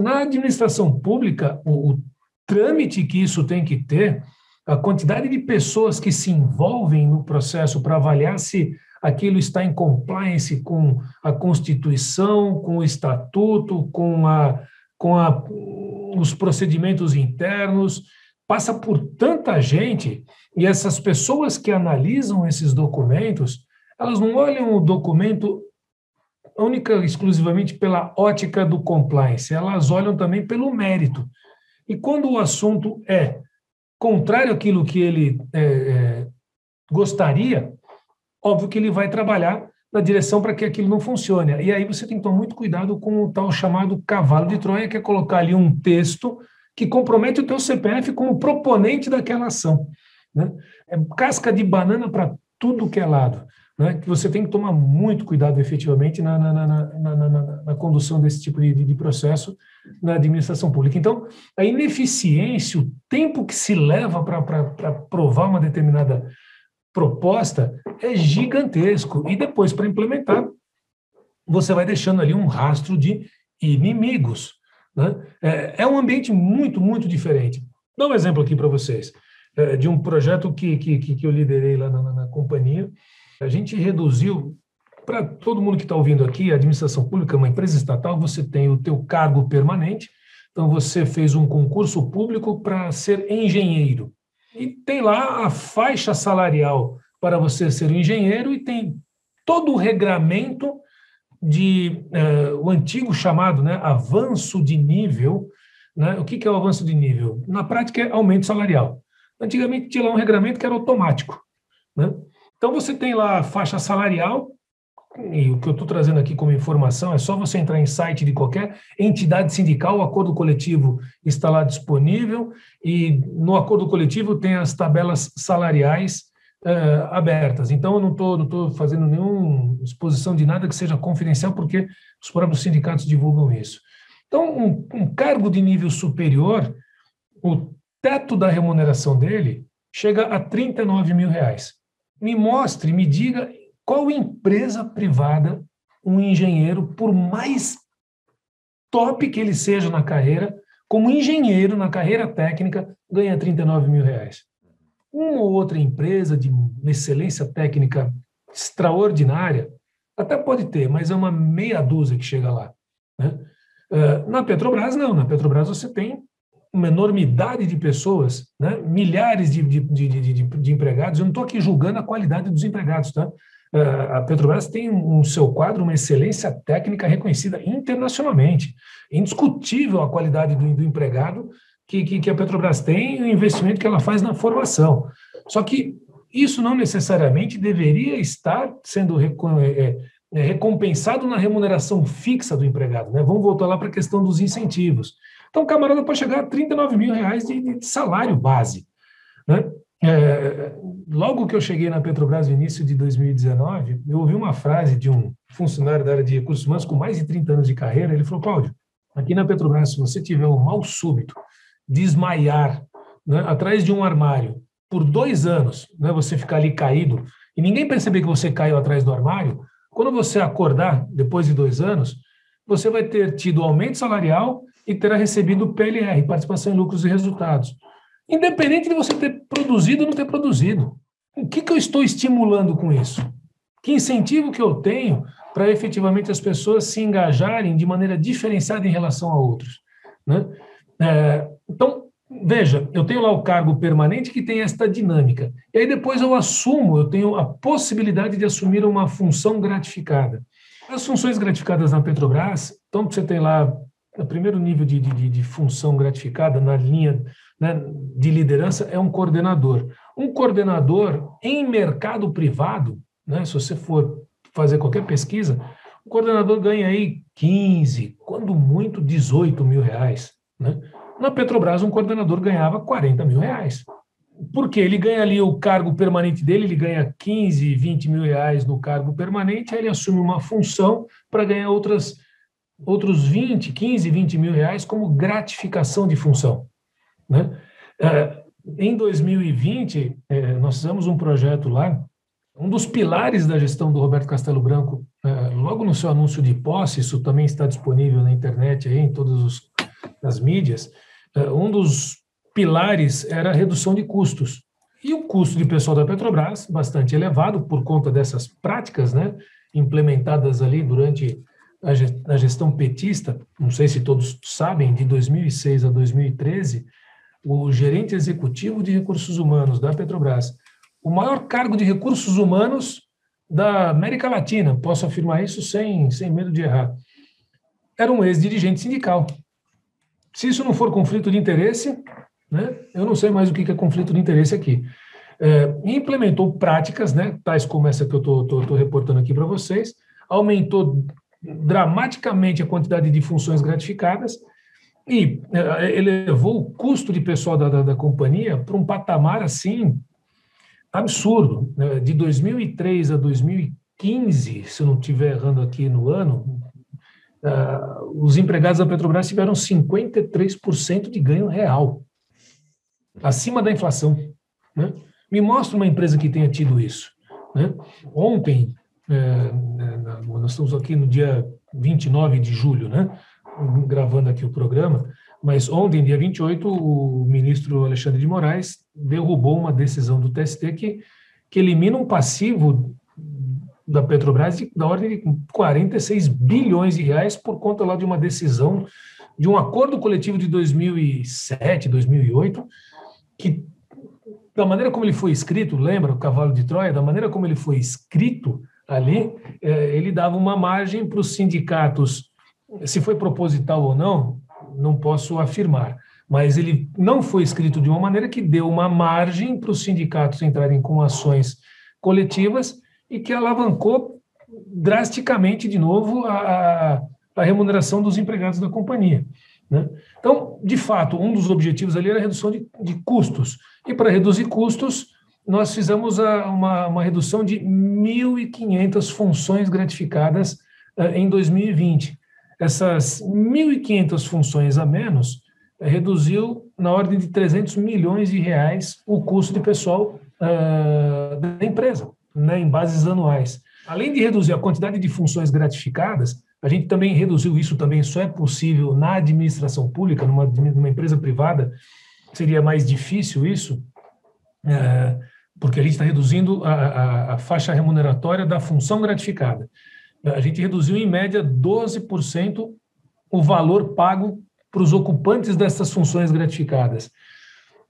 Na administração pública, o trâmite que isso tem que ter, a quantidade de pessoas que se envolvem no processo para avaliar se aquilo está em compliance com a Constituição, com o Estatuto, com os procedimentos internos, passa por tanta gente, e essas pessoas que analisam esses documentos, elas não olham o documento única e exclusivamente pela ótica do compliance, elas olham também pelo mérito. E quando o assunto é contrário àquilo que ele gostaria, óbvio que ele vai trabalhar na direção para que aquilo não funcione. E aí você tem que tomar muito cuidado com o tal chamado cavalo de Troia, que é colocar ali um texto que compromete o teu CPF como proponente daquela ação, né? É casca de banana para tudo que é lado, né? Que você tem que tomar muito cuidado efetivamente na condução desse tipo de processo na administração pública. Então, a ineficiência, o tempo que se leva para aprovar uma determinada proposta é gigantesco. E depois, para implementar, você vai deixando ali um rastro de inimigos, né? É um ambiente muito, muito diferente. Dá um exemplo aqui para vocês, de um projeto que eu liderei lá na companhia. A gente reduziu, para todo mundo que está ouvindo aqui, a administração pública, uma empresa estatal, você tem o teu cargo permanente, então você fez um concurso público para ser engenheiro. E tem lá a faixa salarial para você ser engenheiro e tem todo o regramento de o antigo chamado, né, avanço de nível, né? O que é o avanço de nível? Na prática é aumento salarial. Antigamente tinha lá um regramento que era automático, né? Então você tem lá a faixa salarial, e o que eu estou trazendo aqui como informação é só você entrar em site de qualquer entidade sindical, o acordo coletivo está lá disponível, e no acordo coletivo tem as tabelas salariais abertas. Então eu não estou fazendo nenhuma exposição de nada que seja confidencial, porque os próprios sindicatos divulgam isso. Então um cargo de nível superior, o teto da remuneração dele chega a R$39.000. Me mostre, me diga qual empresa privada um engenheiro, por mais top que ele seja na carreira, como engenheiro na carreira técnica, ganha R$39.000. Uma ou outra empresa de excelência técnica extraordinária até pode ter, mas é uma meia dúzia que chega lá, né? Na Petrobras, não. Na Petrobras você tem uma enormidade de pessoas, né? Milhares de empregados. Eu não estou aqui julgando a qualidade dos empregados, tá? A Petrobras tem no seu quadro uma excelência técnica reconhecida internacionalmente. É indiscutível a qualidade do empregado que a Petrobras tem e o investimento que ela faz na formação. Só que isso não necessariamente deveria estar sendo recompensado na remuneração fixa do empregado, né? Vamos voltar lá para a questão dos incentivos. Então, o camarada pode chegar a R$39.000 de salário base, né? Logo que eu cheguei na Petrobras no início de 2019, eu ouvi uma frase de um funcionário da área de recursos humanos com mais de 30 anos de carreira. Ele falou: Cláudio, aqui na Petrobras, se você tiver um mal súbito de desmaiar, né, atrás de um armário por 2 anos, né, você ficar ali caído e ninguém perceber que você caiu atrás do armário, quando você acordar depois de 2 anos, você vai ter tido aumento salarial e terá recebido PLR, participação em lucros e resultados, independente de você ter produzido ou não ter produzido. O que eu estou estimulando com isso? Que incentivo que eu tenho para efetivamente as pessoas se engajarem de maneira diferenciada em relação a outros, né? Então, veja, eu tenho lá o cargo permanente que tem esta dinâmica. E aí depois eu tenho a possibilidade de assumir uma função gratificada. As funções gratificadas na Petrobras, então você tem lá o primeiro nível de função gratificada na linha, né, de liderança é um coordenador. Um coordenador em mercado privado, né, se você for fazer qualquer pesquisa, o coordenador ganha aí 15, quando muito R$18.000, né? Na Petrobras, um coordenador ganhava R$40.000. Porque ele ganha ali o cargo permanente dele, ele ganha 15, 20 mil reais no cargo permanente, aí ele assume uma função para ganhar outros 20, 15, 20 mil reais como gratificação de função, né? Em 2020, nós fizemos um projeto lá, um dos pilares da gestão do Roberto Castello Branco, logo no seu anúncio de posse, isso também está disponível na internet, aí, em todas as mídias, um dos pilares era a redução de custos. E o custo de pessoal da Petrobras, bastante elevado por conta dessas práticas, né, implementadas ali durante a gestão petista, não sei se todos sabem, de 2006 a 2013, o gerente executivo de recursos humanos da Petrobras, o maior cargo de recursos humanos da América Latina, posso afirmar isso sem medo de errar, era um ex-dirigente sindical. Se isso não for conflito de interesse, né, eu não sei mais o que é conflito de interesse aqui. Implementou práticas, né, tais como essa que eu estou reportando aqui para vocês, aumentou dramaticamente a quantidade de funções gratificadas e elevou o custo de pessoal da companhia para um patamar assim absurdo. Né? De 2003 a 2015, se eu não estiver errando aqui no ano, os empregados da Petrobras tiveram 53% de ganho real, acima da inflação. Né? Me mostra uma empresa que tenha tido isso. Né? Ontem, nós estamos aqui no dia 29 de julho, né, gravando aqui o programa, mas ontem, dia 28, o ministro Alexandre de Moraes derrubou uma decisão do TST que elimina um passivo da Petrobras da ordem de 46 bilhões de reais por conta lá de uma decisão, de um acordo coletivo de 2007, 2008, que, da maneira como ele foi escrito, lembra o cavalo de Troia? Da maneira como ele foi escrito ali, ele dava uma margem para os sindicatos. Se foi proposital ou não, não posso afirmar, mas ele não foi escrito de uma maneira que deu uma margem para os sindicatos entrarem com ações coletivas e que alavancou drasticamente, de novo, a remuneração dos empregados da companhia, né? Então, de fato, um dos objetivos ali era a redução de custos. E para reduzir custos, nós fizemos uma redução de 1.500 funções gratificadas em 2020. Essas 1.500 funções a menos reduziu, na ordem de 300 milhões de reais, o custo de pessoal da empresa, né, em bases anuais. Além de reduzir a quantidade de funções gratificadas, a gente também reduziu isso, também só é possível na administração pública, numa empresa privada seria mais difícil isso, porque a gente está reduzindo a faixa remuneratória da função gratificada. A gente reduziu, em média, 12% o valor pago para os ocupantes dessas funções gratificadas,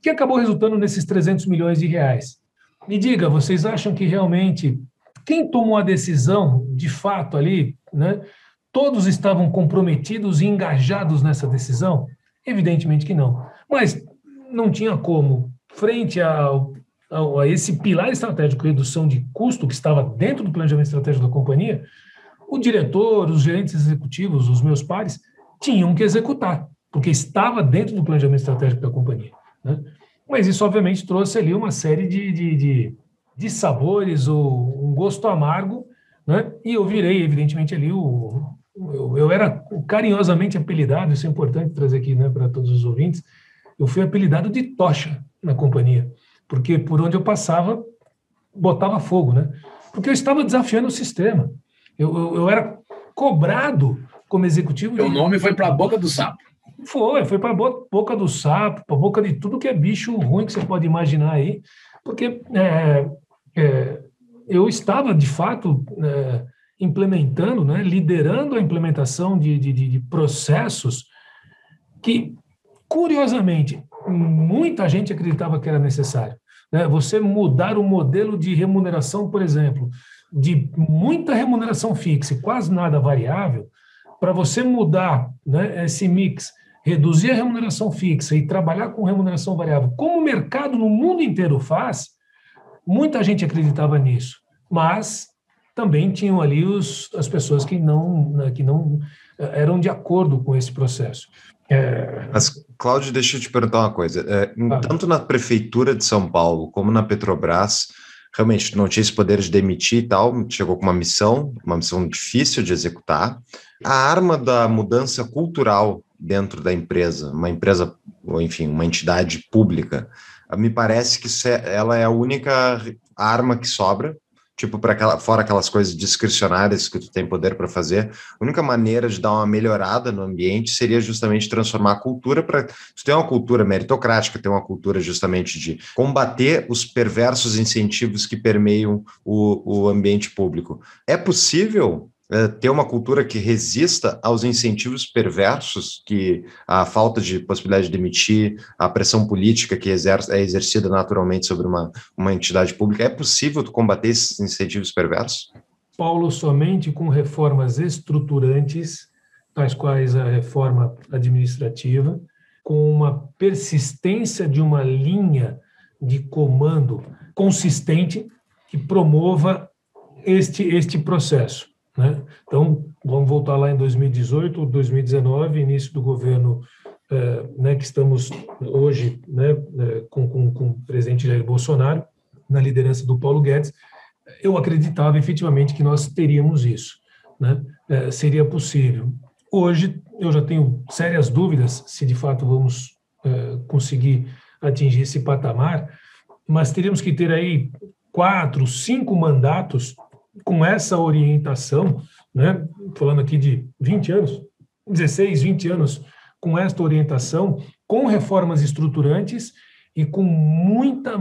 que acabou resultando nesses 300 milhões de reais. Me diga, vocês acham que realmente quem tomou a decisão, de fato, ali, né, todos estavam comprometidos e engajados nessa decisão? Evidentemente que não. Mas não tinha como, frente a esse pilar estratégico, redução de custo, que estava dentro do planejamento estratégico da companhia, o diretor, os gerentes executivos, os meus pares, tinham que executar, porque estava dentro do planejamento estratégico da companhia, né? Mas isso, obviamente, trouxe ali uma série de sabores, ou um gosto amargo, né? E eu virei, evidentemente, ali eu era carinhosamente apelidado, isso é importante trazer aqui, né, para todos os ouvintes, eu fui apelidado de Tocha na companhia, porque por onde eu passava, botava fogo, né? Porque eu estava desafiando o sistema. Eu era cobrado como executivo. O nome foi para a boca do sapo. Foi para a boca do sapo, para a boca de tudo que é bicho ruim que você pode imaginar aí, porque eu estava, de fato, implementando, né, liderando a implementação de processos que, curiosamente, muita gente acreditava que era necessário, né? Você mudar o modelo de remuneração, por exemplo, de muita remuneração fixa e quase nada variável, para você mudar, né, esse mix, reduzir a remuneração fixa e trabalhar com remuneração variável, como o mercado no mundo inteiro faz, muita gente acreditava nisso, mas também tinham ali as pessoas que não eram de acordo com esse processo. Mas, Cláudio, deixa eu te perguntar uma coisa. Tanto na Prefeitura de São Paulo como na Petrobras, realmente não tinha esse poder de demitir e tal, chegou com uma missão difícil de executar. A arma da mudança cultural dentro da empresa, uma empresa, ou enfim, uma entidade pública, me parece que ela é a única arma que sobra, tipo, fora aquelas coisas discricionárias que tu tem poder para fazer. A única maneira de dar uma melhorada no ambiente seria justamente transformar a cultura para... Tu tem uma cultura meritocrática, tem uma cultura justamente de combater os perversos incentivos que permeiam o ambiente público. É possível ter uma cultura que resista aos incentivos perversos que a falta de possibilidade de demitir, a pressão política que é exercida naturalmente sobre uma entidade pública? É possível combater esses incentivos perversos? Paulo, somente com reformas estruturantes, tais quais a reforma administrativa, com uma persistência de uma linha de comando consistente que promova este processo. Né? Então, vamos voltar lá em 2018 ou 2019, início do governo que estamos hoje com o presidente Jair Bolsonaro, na liderança do Paulo Guedes. Eu acreditava efetivamente que nós teríamos isso, né? Seria possível. Hoje, eu já tenho sérias dúvidas se de fato vamos conseguir atingir esse patamar, mas teríamos que ter aí 4, 5 mandatos com essa orientação, né, falando aqui de 20 anos, 16, 20 anos, com esta orientação, com reformas estruturantes e com muita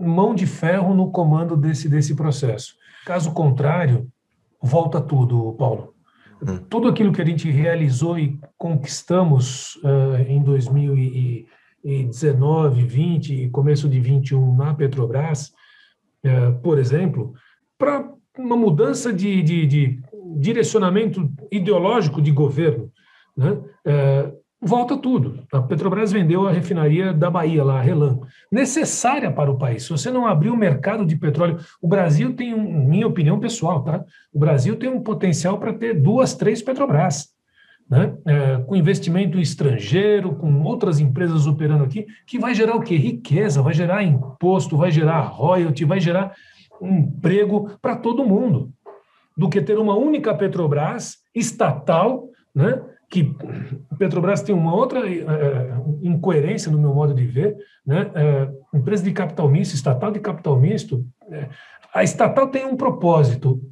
mão de ferro no comando desse processo. Caso contrário, volta tudo, Paulo. Tudo aquilo que a gente realizou e conquistamos em 2019, 20 e começo de 21 na Petrobras, por exemplo, para uma mudança de direcionamento ideológico de governo, né? Volta tudo. A Petrobras vendeu a refinaria da Bahia, lá, a Relan, necessária para o país. Se você não abrir o mercado de petróleo... O Brasil tem, minha opinião pessoal, tá? O Brasil tem um potencial para ter 2, 3 Petrobras, né? Com investimento estrangeiro, com outras empresas operando aqui, que vai gerar o quê? Riqueza, vai gerar imposto, vai gerar royalty, vai gerar emprego para todo mundo, do que ter uma única Petrobras estatal, né? Que Petrobras tem uma outra incoerência no meu modo de ver, né? Empresa de capital misto, estatal de capital misto, a estatal tem um propósito,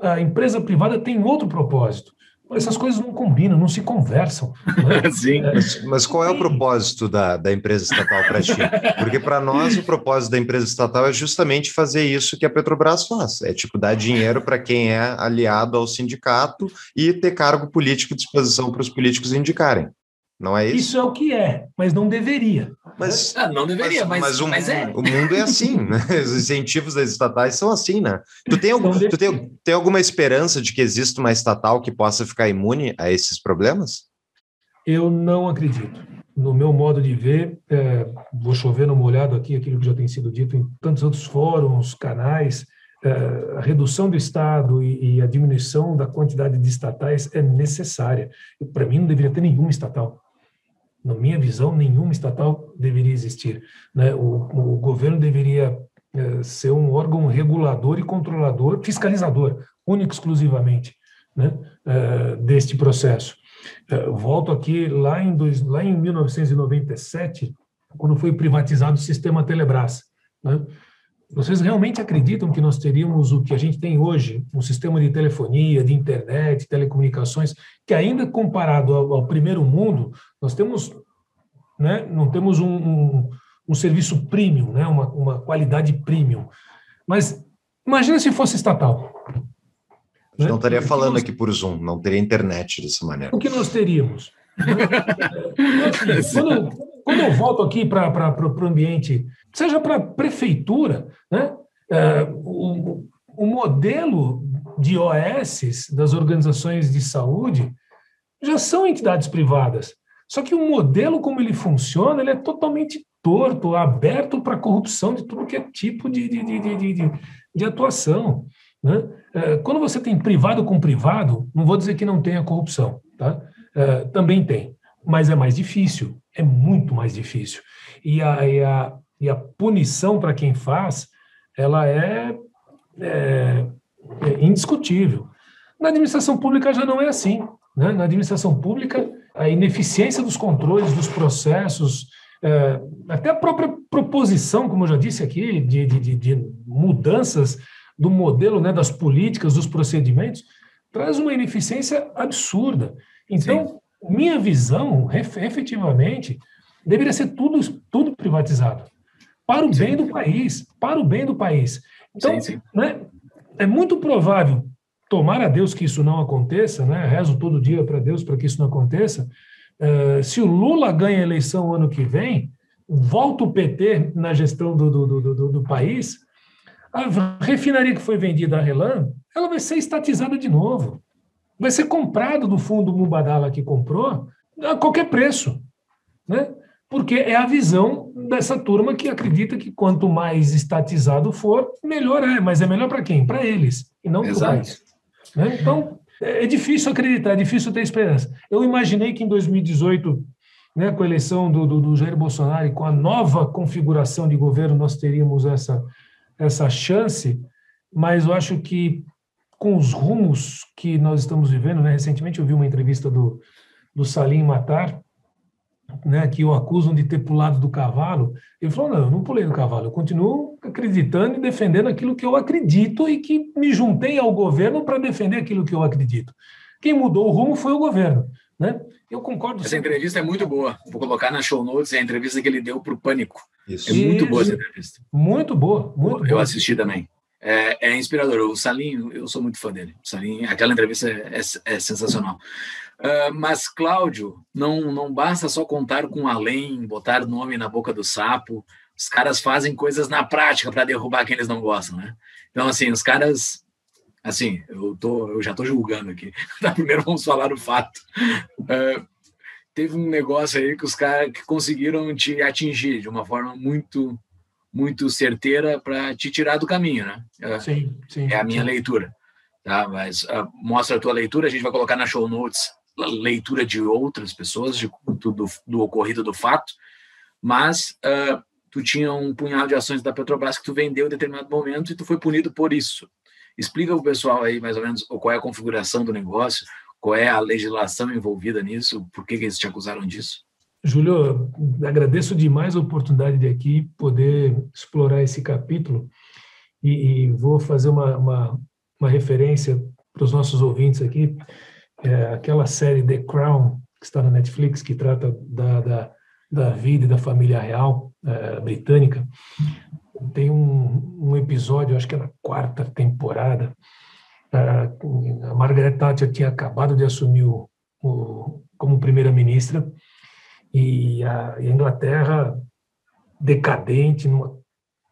a empresa privada tem outro propósito. Essas coisas não combinam, não se conversam. Né? Sim. Mas qual é o propósito da empresa estatal para ti? Porque para nós o propósito da empresa estatal é justamente fazer isso que a Petrobras faz. É tipo dar dinheiro para quem é aliado ao sindicato e ter cargo político à disposição para os políticos indicarem. Não é isso? Isso é o que é, mas não deveria. O mundo é assim, né? Os incentivos das estatais são assim, né? Tu tem alguma esperança de que exista uma estatal que possa ficar imune a esses problemas? Eu não acredito. No meu modo de ver, vou chover no molhado aqui, aquilo que já tem sido dito em tantos outros fóruns, canais, a redução do Estado e a diminuição da quantidade de estatais é necessária. Para mim, não deveria ter nenhuma estatal. Na minha visão, nenhuma estatal deveria existir, né? O governo deveria ser um órgão regulador e controlador, fiscalizador, único e exclusivamente, né? Deste processo. Volto aqui lá em 1997, quando foi privatizado o sistema Telebrás, né? Vocês realmente acreditam que nós teríamos o que a gente tem hoje, um sistema de telefonia, de internet, telecomunicações, que ainda comparado ao primeiro mundo, nós temos, né, não temos um serviço premium, né, uma qualidade premium. Mas imagina se fosse estatal. A gente não estaria falando aqui por Zoom, não teria internet dessa maneira. O que nós teríamos? Quando eu volto aqui para o ambiente, seja para a prefeitura, né? O modelo de OS das organizações de saúde já são entidades privadas, só que o modelo como ele funciona, ele é totalmente torto, aberto para corrupção de tudo que é tipo de atuação. Né? Quando você tem privado com privado, não vou dizer que não tenha corrupção, tá? Também tem, mas é mais difícil, é muito mais difícil. E a punição para quem faz, ela é indiscutível. Na administração pública já não é assim. Né? Na administração pública, a ineficiência dos controles, dos processos, até a própria proposição, como eu já disse aqui, de mudanças do modelo, né, das políticas, dos procedimentos, traz uma ineficiência absurda. Então, sim, minha visão, efetivamente, deveria ser tudo privatizado, para o bem do país, para o bem do país. Então, sim, sim. Né, é muito provável, tomara a Deus que isso não aconteça, né? Rezo todo dia para Deus para que isso não aconteça. Se o Lula ganha a eleição ano que vem, volta o PT na gestão do país, a refinaria que foi vendida à Relan, ela vai ser estatizada de novo. Vai ser comprada do fundo Mubadala que comprou a qualquer preço. Né? Porque é a visão dessa turma que acredita que quanto mais estatizado for, melhor é. Mas é melhor para quem? Para eles, e não para o país. Né? Então, é difícil acreditar, é difícil ter esperança. Eu imaginei que em 2018, né, com a eleição do Jair Bolsonaro e com a nova configuração de governo, nós teríamos essa chance, mas eu acho que com os rumos que nós estamos vivendo, né, recentemente eu vi uma entrevista do Salim Mattar, né, que o acusam de ter pulado do cavalo. Ele falou, não, eu não pulei do cavalo, eu continuo acreditando e defendendo aquilo que eu acredito e que me juntei ao governo para defender aquilo que eu acredito. Quem mudou o rumo foi o governo. Né? Eu concordo. Essa entrevista é muito boa. Vou colocar na show notes a entrevista que ele deu para o Pânico. Isso. É muito boa essa entrevista. Muito boa. Muito eu boa. Assisti também. É inspirador. O Salim, eu sou muito fã dele. O Salim, aquela entrevista é sensacional. Mas, Cláudio, não basta só contar com além, botar nome na boca do sapo. Os caras fazem coisas na prática para derrubar quem eles não gostam, né? Então, assim, os caras... Assim, eu já estou julgando aqui. Primeiro vamos falar o fato. Teve um negócio aí que os caras que conseguiram te atingir de uma forma muito... muito certeira para te tirar do caminho, né? Sim, sim. É a minha leitura, tá? Mas mostra a tua leitura, a gente vai colocar na show notes a leitura de outras pessoas, do ocorrido do fato, mas tu tinha um punhado de ações da Petrobras que tu vendeu em determinado momento e tu foi punido por isso. Explica pro pessoal aí mais ou menos qual é a configuração do negócio, qual é a legislação envolvida nisso, por que eles te acusaram disso? Júlio, agradeço demais a oportunidade de aqui poder explorar esse capítulo e vou fazer uma referência para os nossos ouvintes aqui, aquela série The Crown, que está na Netflix, que trata da vida e da família real britânica. Tem um episódio, acho que é na quarta temporada, a Margaret Thatcher tinha acabado de assumir como primeira-ministra, e a Inglaterra decadente, numa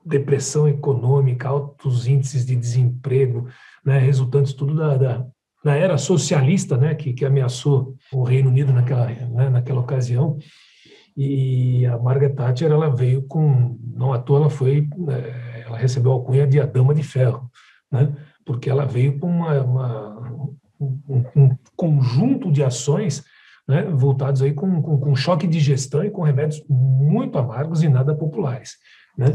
depressão econômica, altos índices de desemprego, né, resultantes tudo da era socialista, né, que ameaçou o Reino Unido naquela ocasião. E a Margaret Thatcher, ela veio com, não à toa, ela recebeu a alcunha de a Dama de Ferro, né, porque ela veio com um conjunto de ações, né, voltados aí com choque de gestão e com remédios muito amargos e nada populares. Né?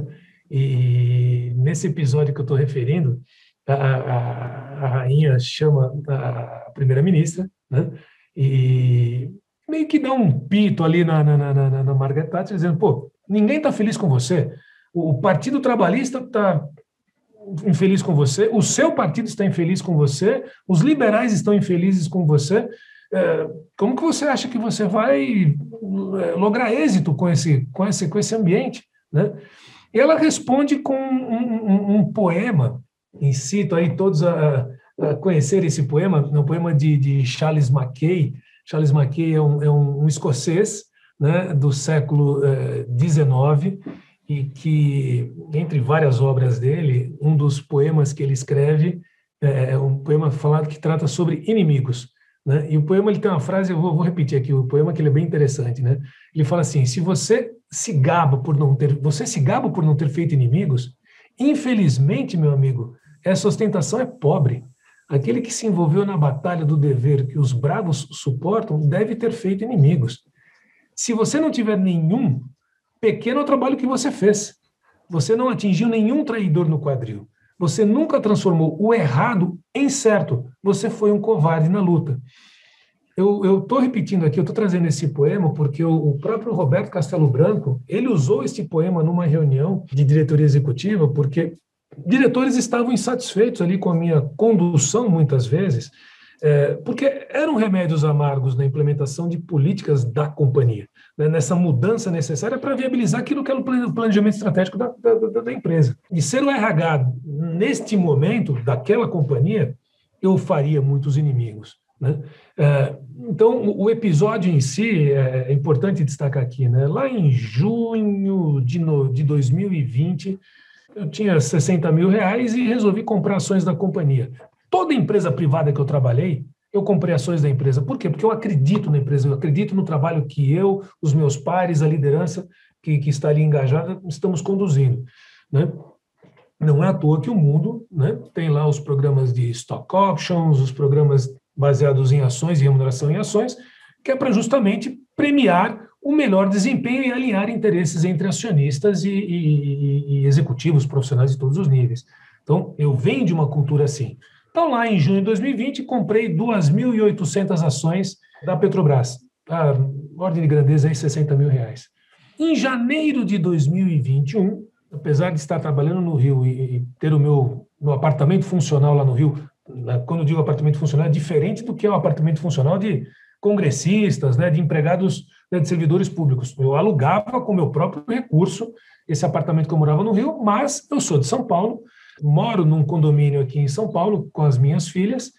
E nesse episódio que eu estou referindo, a rainha chama a primeira-ministra, né, e meio que dá um pito ali na Margaret Thatcher, dizendo, pô, ninguém está feliz com você, o Partido Trabalhista está infeliz com você, o seu partido está infeliz com você, os liberais estão infelizes com você, como que você acha que você vai lograr êxito com esse ambiente? Né? E ela responde com um poema, incito aí todos a conhecer esse poema, um poema de Charles Mackay. Charles Mackay é um escocês, né, do século XIX, e que, entre várias obras dele, um dos poemas que ele escreve é um poema falado que trata sobre inimigos. Né? E o poema, ele tem uma frase, eu vou repetir aqui, o poema que ele é bem interessante, né? Ele fala assim: se você se gaba por não ter feito inimigos, infelizmente, meu amigo, Essa ostentação é pobre. Aquele que se envolveu na batalha do dever que os bravos suportam deve ter feito inimigos. Se você não tiver nenhum, pequeno é o trabalho que você fez. Você não atingiu nenhum traidor no quadril. Você nunca transformou o errado em certo. Você foi um covarde na luta. Eu estou repetindo aqui, eu estou trazendo esse poema porque o próprio Roberto Castello Branco, ele usou este poema numa reunião de diretoria executiva porque diretores estavam insatisfeitos ali com a minha condução muitas vezes, porque eram remédios amargos na implementação de políticas da companhia, né, nessa mudança necessária para viabilizar aquilo que era o planejamento estratégico da empresa. E ser o RH neste momento daquela companhia, eu faria muitos inimigos, né? Então, o episódio em si é importante destacar aqui, né? Lá em junho de 2020, eu tinha R$60 mil e resolvi comprar ações da companhia. Toda empresa privada que eu trabalhei, eu comprei ações da empresa. Por quê? Porque eu acredito na empresa, eu acredito no trabalho que eu, os meus pares, a liderança que está ali engajada, estamos conduzindo, né? Não é à toa que o mundo, né, tem lá os programas de stock options, os programas baseados em ações e remuneração em ações, que é para justamente premiar o melhor desempenho e alinhar interesses entre acionistas e executivos, profissionais de todos os níveis. Então, eu venho de uma cultura assim. Então, lá em junho de 2020, comprei 2.800 ações da Petrobras. A ordem de grandeza é R$60 mil. Em janeiro de 2021, apesar de estar trabalhando no Rio e ter o meu apartamento funcional lá no Rio, quando eu digo apartamento funcional, é diferente do que é o apartamento funcional de congressistas, né, de empregados, né, de servidores públicos. Eu alugava com o meu próprio recurso esse apartamento que eu morava no Rio, mas eu sou de São Paulo, moro num condomínio aqui em São Paulo com as minhas filhas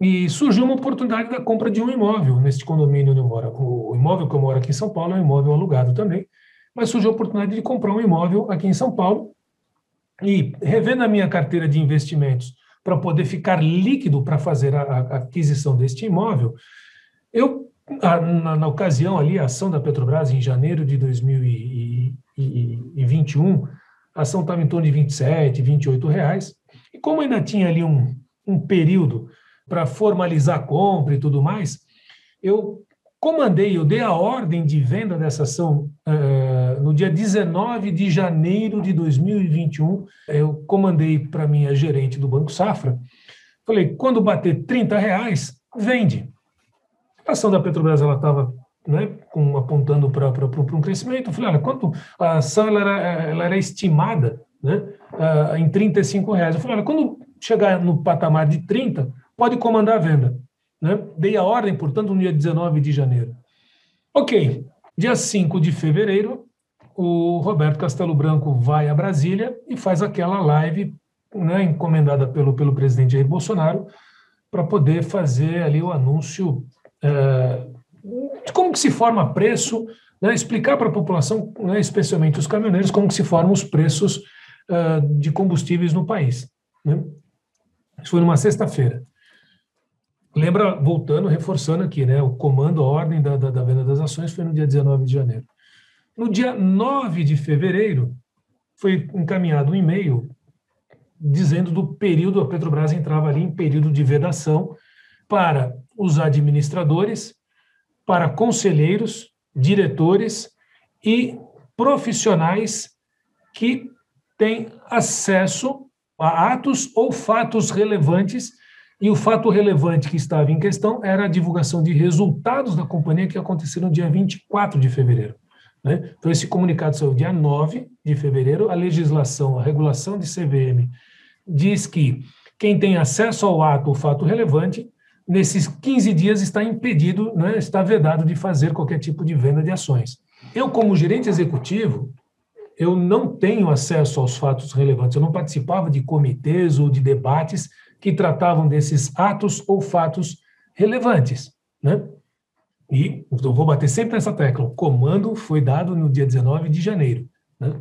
e surgiu uma oportunidade da compra de um imóvel neste condomínio onde eu moro. O imóvel que eu moro aqui em São Paulo é um imóvel alugado também, mas surgiu a oportunidade de comprar um imóvel aqui em São Paulo e revendo a minha carteira de investimentos para poder ficar líquido para fazer a aquisição deste imóvel, eu, na ocasião ali, a ação da Petrobras em janeiro de 2021, a ação estava em torno de R$27, R$28. E como ainda tinha ali um período para formalizar a compra e tudo mais, eu dei a ordem de venda dessa ação no dia 19 de janeiro de 2021, eu comandei para minha gerente do Banco Safra, falei, quando bater R$30, vende. A ação da Petrobras ela estava, né, apontando para um crescimento. Eu falei, olha, quanto a ação ela era estimada, né, em R$35. Eu falei, olha, quando chegar no patamar de 30, pode comandar a venda, né? Dei a ordem, portanto, no dia 19 de janeiro. Ok, dia 5 de fevereiro, o Roberto Castello Branco vai a Brasília e faz aquela live, né, encomendada pelo presidente Jair Bolsonaro para poder fazer ali o anúncio de como que se forma preço, né, explicar para a população, né, especialmente os caminhoneiros, como que se formam os preços de combustíveis no país, né? Isso foi numa sexta-feira. Lembra, voltando, reforçando aqui, né, o comando, a ordem da venda das ações foi no dia 19 de janeiro. No dia 9 de fevereiro, foi encaminhado um e-mail dizendo do período, a Petrobras entrava ali em período de vedação para os administradores, para conselheiros, diretores e profissionais que têm acesso a atos ou fatos relevantes, e o fato relevante que estava em questão era a divulgação de resultados da companhia que aconteceram no dia 24 de fevereiro, né? Então, esse comunicado saiu dia 9 de fevereiro. A legislação, a regulação de CVM, diz que quem tem acesso ao ato ou fato relevante, nesses 15 dias está impedido, né, está vedado de fazer qualquer tipo de venda de ações. Eu, como gerente executivo, eu não tenho acesso aos fatos relevantes, eu não participava de comitês ou de debates que tratavam desses atos ou fatos relevantes, né? E eu vou bater sempre nessa tecla, o comando foi dado no dia 19 de janeiro, né?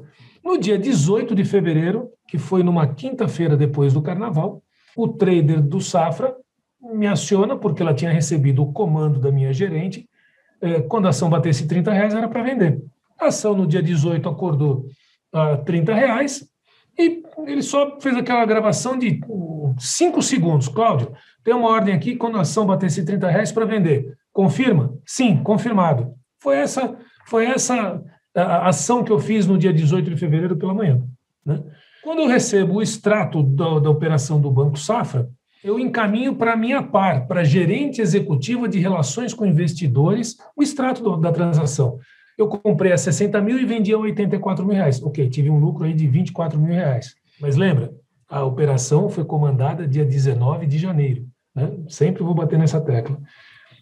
No dia 18 de fevereiro, que foi numa quinta-feira depois do carnaval, o trader do Safra me aciona porque ela tinha recebido o comando da minha gerente, quando a ação batesse R$30 era para vender. A ação no dia 18 acordou a R$30 e ele só fez aquela gravação de 5 segundos. Cláudio, tem uma ordem aqui, quando a ação batesse R$30 para vender. Confirma? Sim, confirmado. Foi essa a ação que eu fiz no dia 18 de fevereiro pela manhã, né? Quando eu recebo o extrato da operação do Banco Safra, eu encaminho para a minha par, para a gerente executiva de relações com investidores, o extrato da transação. Eu comprei a 60 mil e vendi a 84 mil reais. Ok, tive um lucro aí de 24 mil reais. Mas lembra, a operação foi comandada dia 19 de janeiro, né? Sempre vou bater nessa tecla.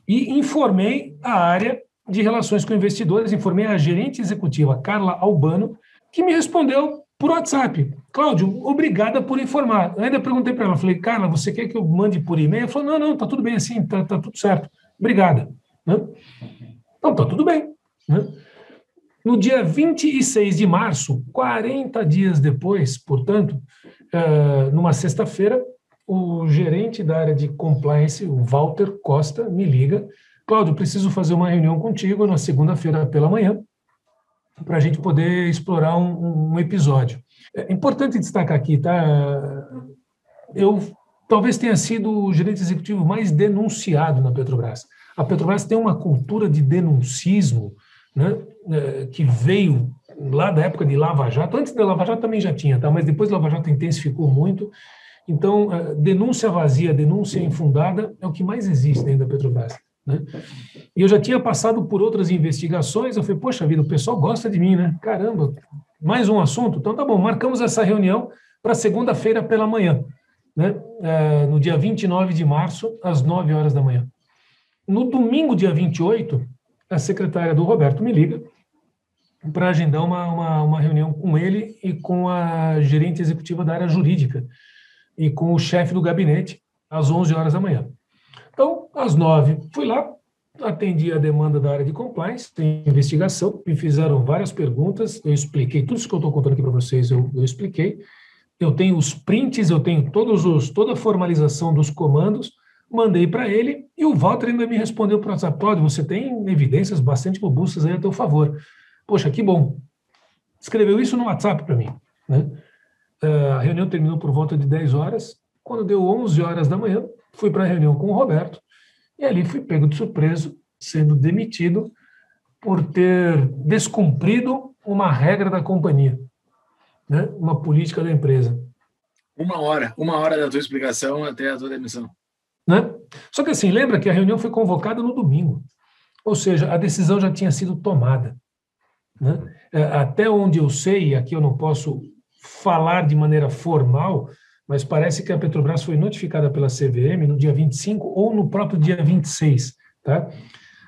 E informei a área de relações com investidores, informei a gerente executiva, Carla Albano, que me respondeu por WhatsApp. Cláudio, obrigada por informar. Eu ainda perguntei para ela, falei, Carla, você quer que eu mande por e-mail? Ela falou, não, tá tudo bem assim, tá tudo certo. Obrigada, né? Então, tá tudo bem, né? No dia 26 de março, 40 dias depois, portanto, numa sexta-feira, o gerente da área de compliance, o Walter Costa, me liga. Cláudio, preciso fazer uma reunião contigo na segunda-feira pela manhã, para a gente poder explorar um episódio. É importante destacar aqui, tá? Eu talvez tenha sido o gerente executivo mais denunciado na Petrobras. A Petrobras tem uma cultura de denuncismo, né, que veio lá da época de Lava Jato. Antes da Lava Jato também já tinha, tá? Mas depois da Lava Jato intensificou muito. Então, denúncia vazia, denúncia infundada é o que mais existe dentro da Petrobras, né? E eu já tinha passado por outras investigações, eu falei, poxa vida, o pessoal gosta de mim, né? Caramba, mais um assunto? Então tá bom, marcamos essa reunião para segunda-feira pela manhã, né? No dia 29 de março, às 9 horas da manhã. No domingo, dia 28, a secretária do Roberto me liga para agendar uma reunião com ele e com a gerente executiva da área jurídica e com o chefe do gabinete, às 11 horas da manhã. Então, às 9, fui lá, atendi a demanda da área de compliance, tem investigação, me fizeram várias perguntas, eu expliquei tudo isso que eu estou contando aqui para vocês, eu expliquei. Eu tenho os prints, eu tenho toda a formalização dos comandos, mandei para ele e o Walter ainda me respondeu para o WhatsApp, Cláudio, você tem evidências bastante robustas aí a teu favor. Poxa, que bom. Escreveu isso no WhatsApp para mim, né? A reunião terminou por volta de 10 horas, quando deu 11 horas da manhã, fui para a reunião com o Roberto e ali fui pego de surpresa, sendo demitido por ter descumprido uma regra da companhia, né? Uma política da empresa. Uma hora da tua explicação até a tua demissão, né? Só que assim, lembra que a reunião foi convocada no domingo, ou seja, a decisão já tinha sido tomada, né? Até onde eu sei, e aqui eu não posso falar de maneira formal, mas parece que a Petrobras foi notificada pela CVM no dia 25 ou no próprio dia 26, tá?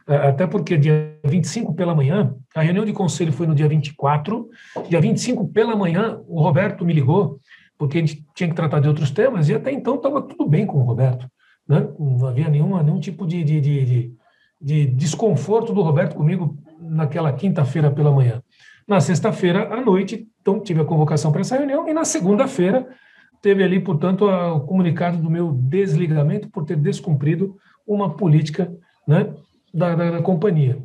Até porque dia 25 pela manhã, a reunião de conselho foi no dia 24, dia 25 pela manhã o Roberto me ligou, porque a gente tinha que tratar de outros temas, e até então estava tudo bem com o Roberto, né? Não havia nenhum tipo de desconforto do Roberto comigo naquela quinta-feira pela manhã. Na sexta-feira à noite, então tive a convocação para essa reunião, e na segunda-feira teve ali, portanto, o comunicado do meu desligamento por ter descumprido uma política, né, da companhia.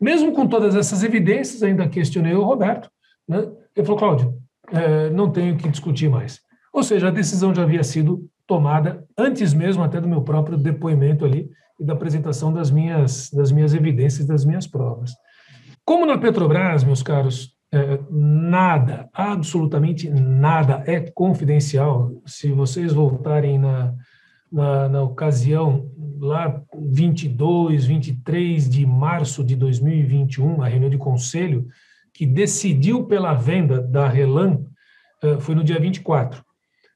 Mesmo com todas essas evidências, ainda questionei o Roberto, né? Ele falou, Cláudio, não tenho que discutir mais. Ou seja, a decisão já havia sido tomada antes mesmo até do meu próprio depoimento ali e da apresentação das minhas evidências, das minhas provas. Como na Petrobras, meus caros, nada, absolutamente nada é confidencial. Se vocês voltarem na ocasião, lá 22, 23 de março de 2021, a reunião de conselho, que decidiu pela venda da Relan, foi no dia 24.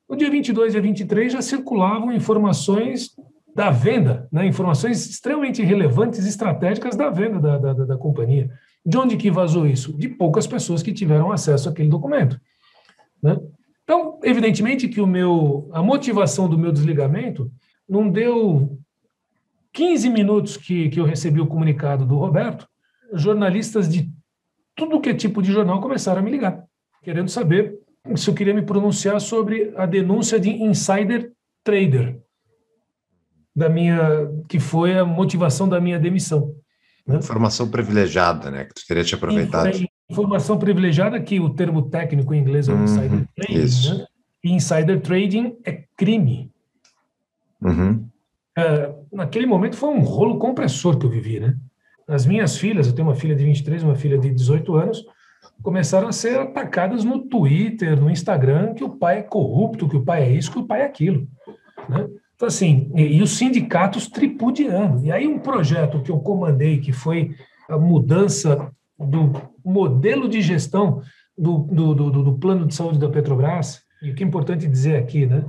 No dia 22 e 23 já circulavam informações da venda, né? Informações extremamente relevantes e estratégicas da venda da companhia. De onde que vazou isso? De poucas pessoas que tiveram acesso àquele documento, né? Então, evidentemente que a motivação do meu desligamento não deu 15 minutos que eu recebi o comunicado do Roberto, jornalistas de tudo que é tipo de jornal começaram a me ligar, querendo saber se eu queria me pronunciar sobre a denúncia de insider trader, que foi a motivação da minha demissão, né? Informação privilegiada, né? Que tu teria te aproveitado. Informação privilegiada, que o termo técnico em inglês é o insider trading, né? E insider trading é crime. Uhum. Naquele momento foi um rolo compressor que eu vivi, né? As minhas filhas, eu tenho uma filha de 23, uma filha de 18 anos, começaram a ser atacadas no Twitter, no Instagram, que o pai é corrupto, que o pai é isso, que o pai é aquilo, né? Então, assim, e os sindicatos tripudiando. E aí um projeto que eu comandei, que foi a mudança do modelo de gestão do plano de saúde da Petrobras, e o que é importante dizer aqui, né,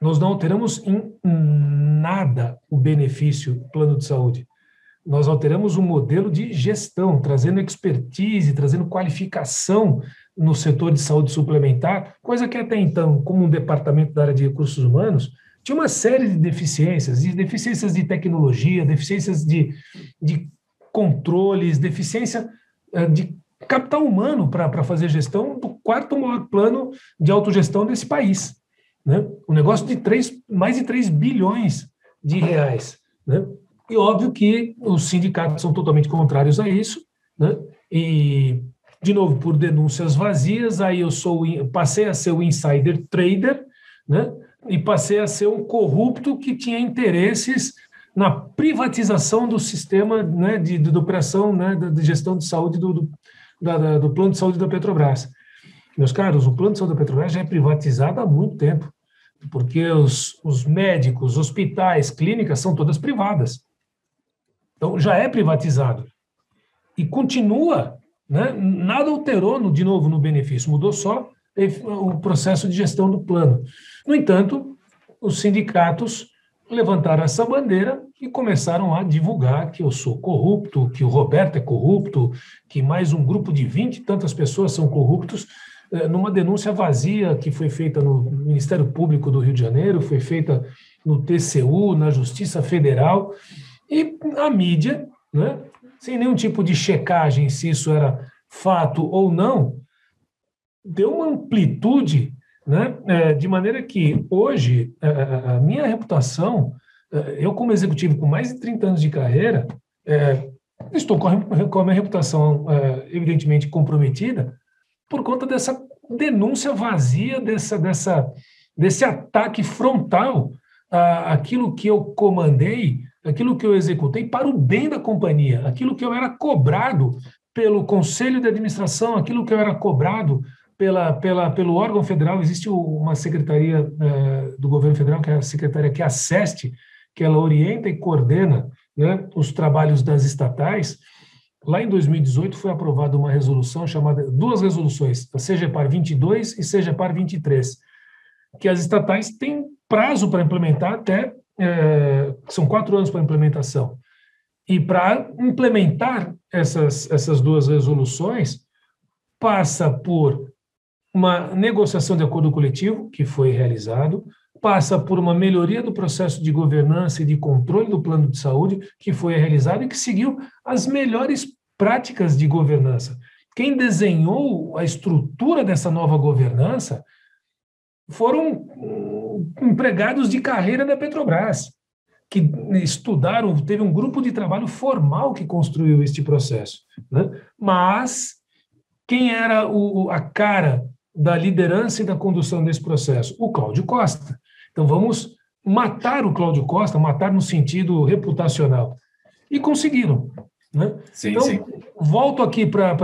nós não alteramos em nada o benefício do plano de saúde. Nós alteramos o modelo de gestão, trazendo expertise, trazendo qualificação no setor de saúde suplementar, coisa que até então, como um departamento da área de recursos humanos, tinha uma série de deficiências, de tecnologia, deficiências de controles, deficiência de capital humano para fazer gestão do quarto maior plano de autogestão desse país, né? Um negócio de mais de 3 bilhões de reais, né? E óbvio que os sindicatos são totalmente contrários a isso, né? E, de novo, por denúncias vazias, aí eu passei a ser o insider trader, né? E passei a ser um corrupto que tinha interesses na privatização do sistema, né, de operação, né, de gestão de saúde do plano de saúde da Petrobras. Meus caros, o plano de saúde da Petrobras já é privatizado há muito tempo, porque os médicos, hospitais, clínicas são todas privadas. Então, já é privatizado. E continua, né? Nada alterou, de novo, no benefício, mudou só o processo de gestão do plano. No entanto, os sindicatos levantaram essa bandeira e começaram a divulgar que eu sou corrupto, que o Roberto é corrupto, que mais um grupo de 20 e tantas pessoas são corruptos, numa denúncia vazia que foi feita no Ministério Público do Rio de Janeiro, foi feita no TCU, na Justiça Federal, e a mídia, né, sem nenhum tipo de checagem se isso era fato ou não, deu uma amplitude, né? De maneira que hoje a minha reputação, eu como executivo com mais de 30 anos de carreira, estou com a minha reputação evidentemente comprometida por conta dessa denúncia vazia, desse ataque frontal àquilo que eu comandei, aquilo que eu executei para o bem da companhia, aquilo que eu era cobrado pelo Conselho de Administração, aquilo que eu era cobrado pelo órgão federal. Existe uma secretaria do governo federal, que é a secretaria que é a SEST, que ela orienta e coordena, né, os trabalhos das estatais. Lá em 2018 foi aprovada uma resolução chamada, duas resoluções, a CGPAR 22 e CGPAR 23, que as estatais têm prazo para implementar até, são 4 anos para implementação. E para implementar essas duas resoluções, passa por uma negociação de acordo coletivo, que foi realizado, passa por uma melhoria do processo de governança e de controle do plano de saúde, que foi realizado e que seguiu as melhores práticas de governança. Quem desenhou a estrutura dessa nova governança foram empregados de carreira da Petrobras, que estudaram, teve um grupo de trabalho formal que construiu este processo, né? Mas quem era a cara da liderança e da condução desse processo? O Cláudio Costa. Então vamos matar o Cláudio Costa, matar no sentido reputacional. E conseguiram, né? Sim, então, sim. Volto aqui para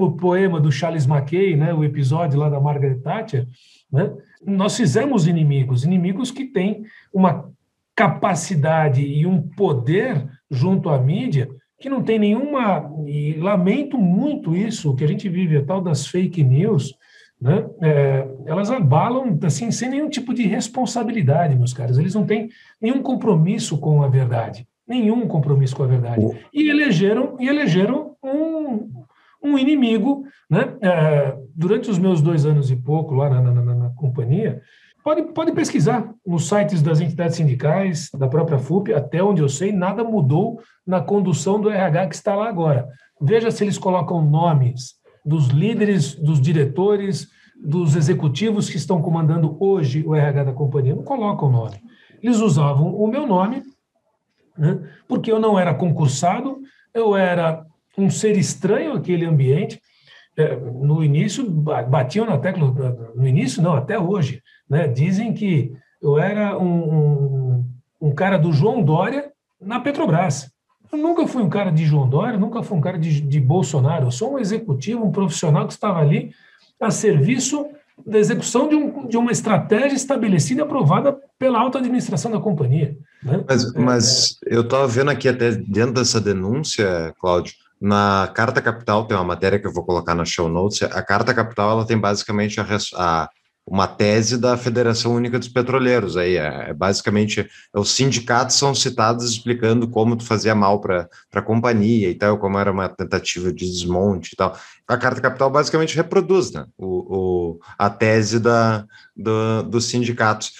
o poema do Charles Mackay, né, o episódio lá da Margaret Thatcher, né? Nós fizemos inimigos que têm uma capacidade e um poder junto à mídia que não tem nenhuma, e lamento muito isso, o que a gente vive, a tal das fake news, né? Elas abalam assim, sem nenhum tipo de responsabilidade, meus caros. Eles não têm nenhum compromisso com a verdade, E elegeram um inimigo, né? Durante os meus 2 anos e pouco lá na companhia, pode pesquisar nos sites das entidades sindicais, da própria FUP, até onde eu sei, nada mudou na condução do RH que está lá agora. Veja se eles colocam nomes dos líderes, dos diretores, dos executivos que estão comandando hoje o RH da companhia. Não colocam nome. Eles usavam o meu nome, né, porque eu não era concursado, eu era um ser estranho àquele ambiente, no início, batiam na tecla, no início não, até hoje, né? Dizem que eu era um cara do João Dória na Petrobras. Eu nunca fui um cara de João Dória, nunca fui um cara de Bolsonaro. Eu sou um executivo, um profissional que estava ali a serviço da execução de uma estratégia estabelecida e aprovada pela alta administração da companhia. Né? Mas eu estava vendo aqui até dentro dessa denúncia, Cláudio, na Carta Capital, tem uma matéria que eu vou colocar na show notes, a Carta Capital ela tem basicamente uma tese da Federação Única dos Petroleiros, aí basicamente os sindicatos são citados explicando como tu fazia mal para a companhia e tal, como era uma tentativa de desmonte e tal. A Carta Capital basicamente reproduz, né, a tese dos sindicatos.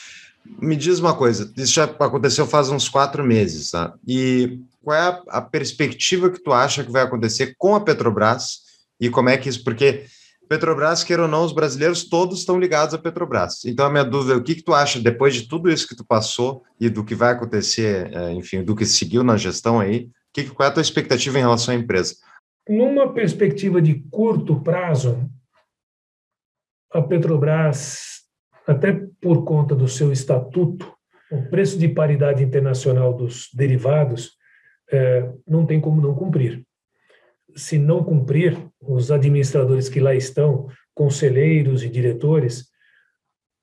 Me diz uma coisa, isso já aconteceu faz uns 4 meses, né? E qual é a perspectiva que tu acha que vai acontecer com a Petrobras e como é que isso, porque Petrobras, queira ou não, os brasileiros todos estão ligados à Petrobras. Então, a minha dúvida é o que tu acha, depois de tudo isso que tu passou e do que vai acontecer, enfim, do que seguiu na gestão aí, qual é a tua expectativa em relação à empresa? Numa perspectiva de curto prazo, a Petrobras, até por conta do seu estatuto, o preço de paridade internacional dos derivados, não tem como não cumprir. Se não cumprir, os administradores que lá estão, conselheiros e diretores,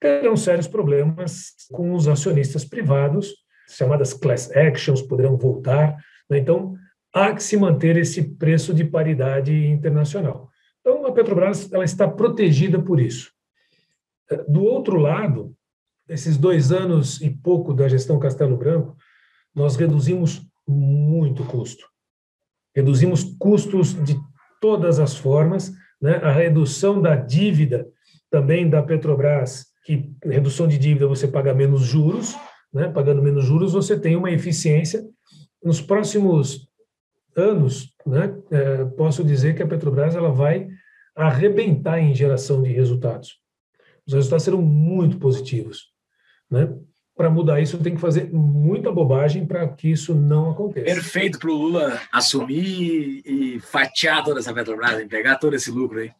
terão sérios problemas com os acionistas privados, chamadas class actions, poderão voltar. Né? Então, há que se manter esse preço de paridade internacional. Então, a Petrobras ela está protegida por isso. Do outro lado, esses 2 anos e pouco da gestão Castello Branco, nós reduzimos muito custo. Reduzimos custos de todas as formas, né? A redução da dívida também da Petrobras, que redução de dívida você paga menos juros, né? Pagando menos juros você tem uma eficiência. Nos próximos anos, né? Posso dizer que a Petrobras ela vai arrebentar em geração de resultados. Os resultados serão muito positivos, né? Para mudar isso, tem que fazer muita bobagem para que isso não aconteça. Perfeito para o Lula assumir e fatiar toda essa Petrobras, entregar todo esse lucro aí.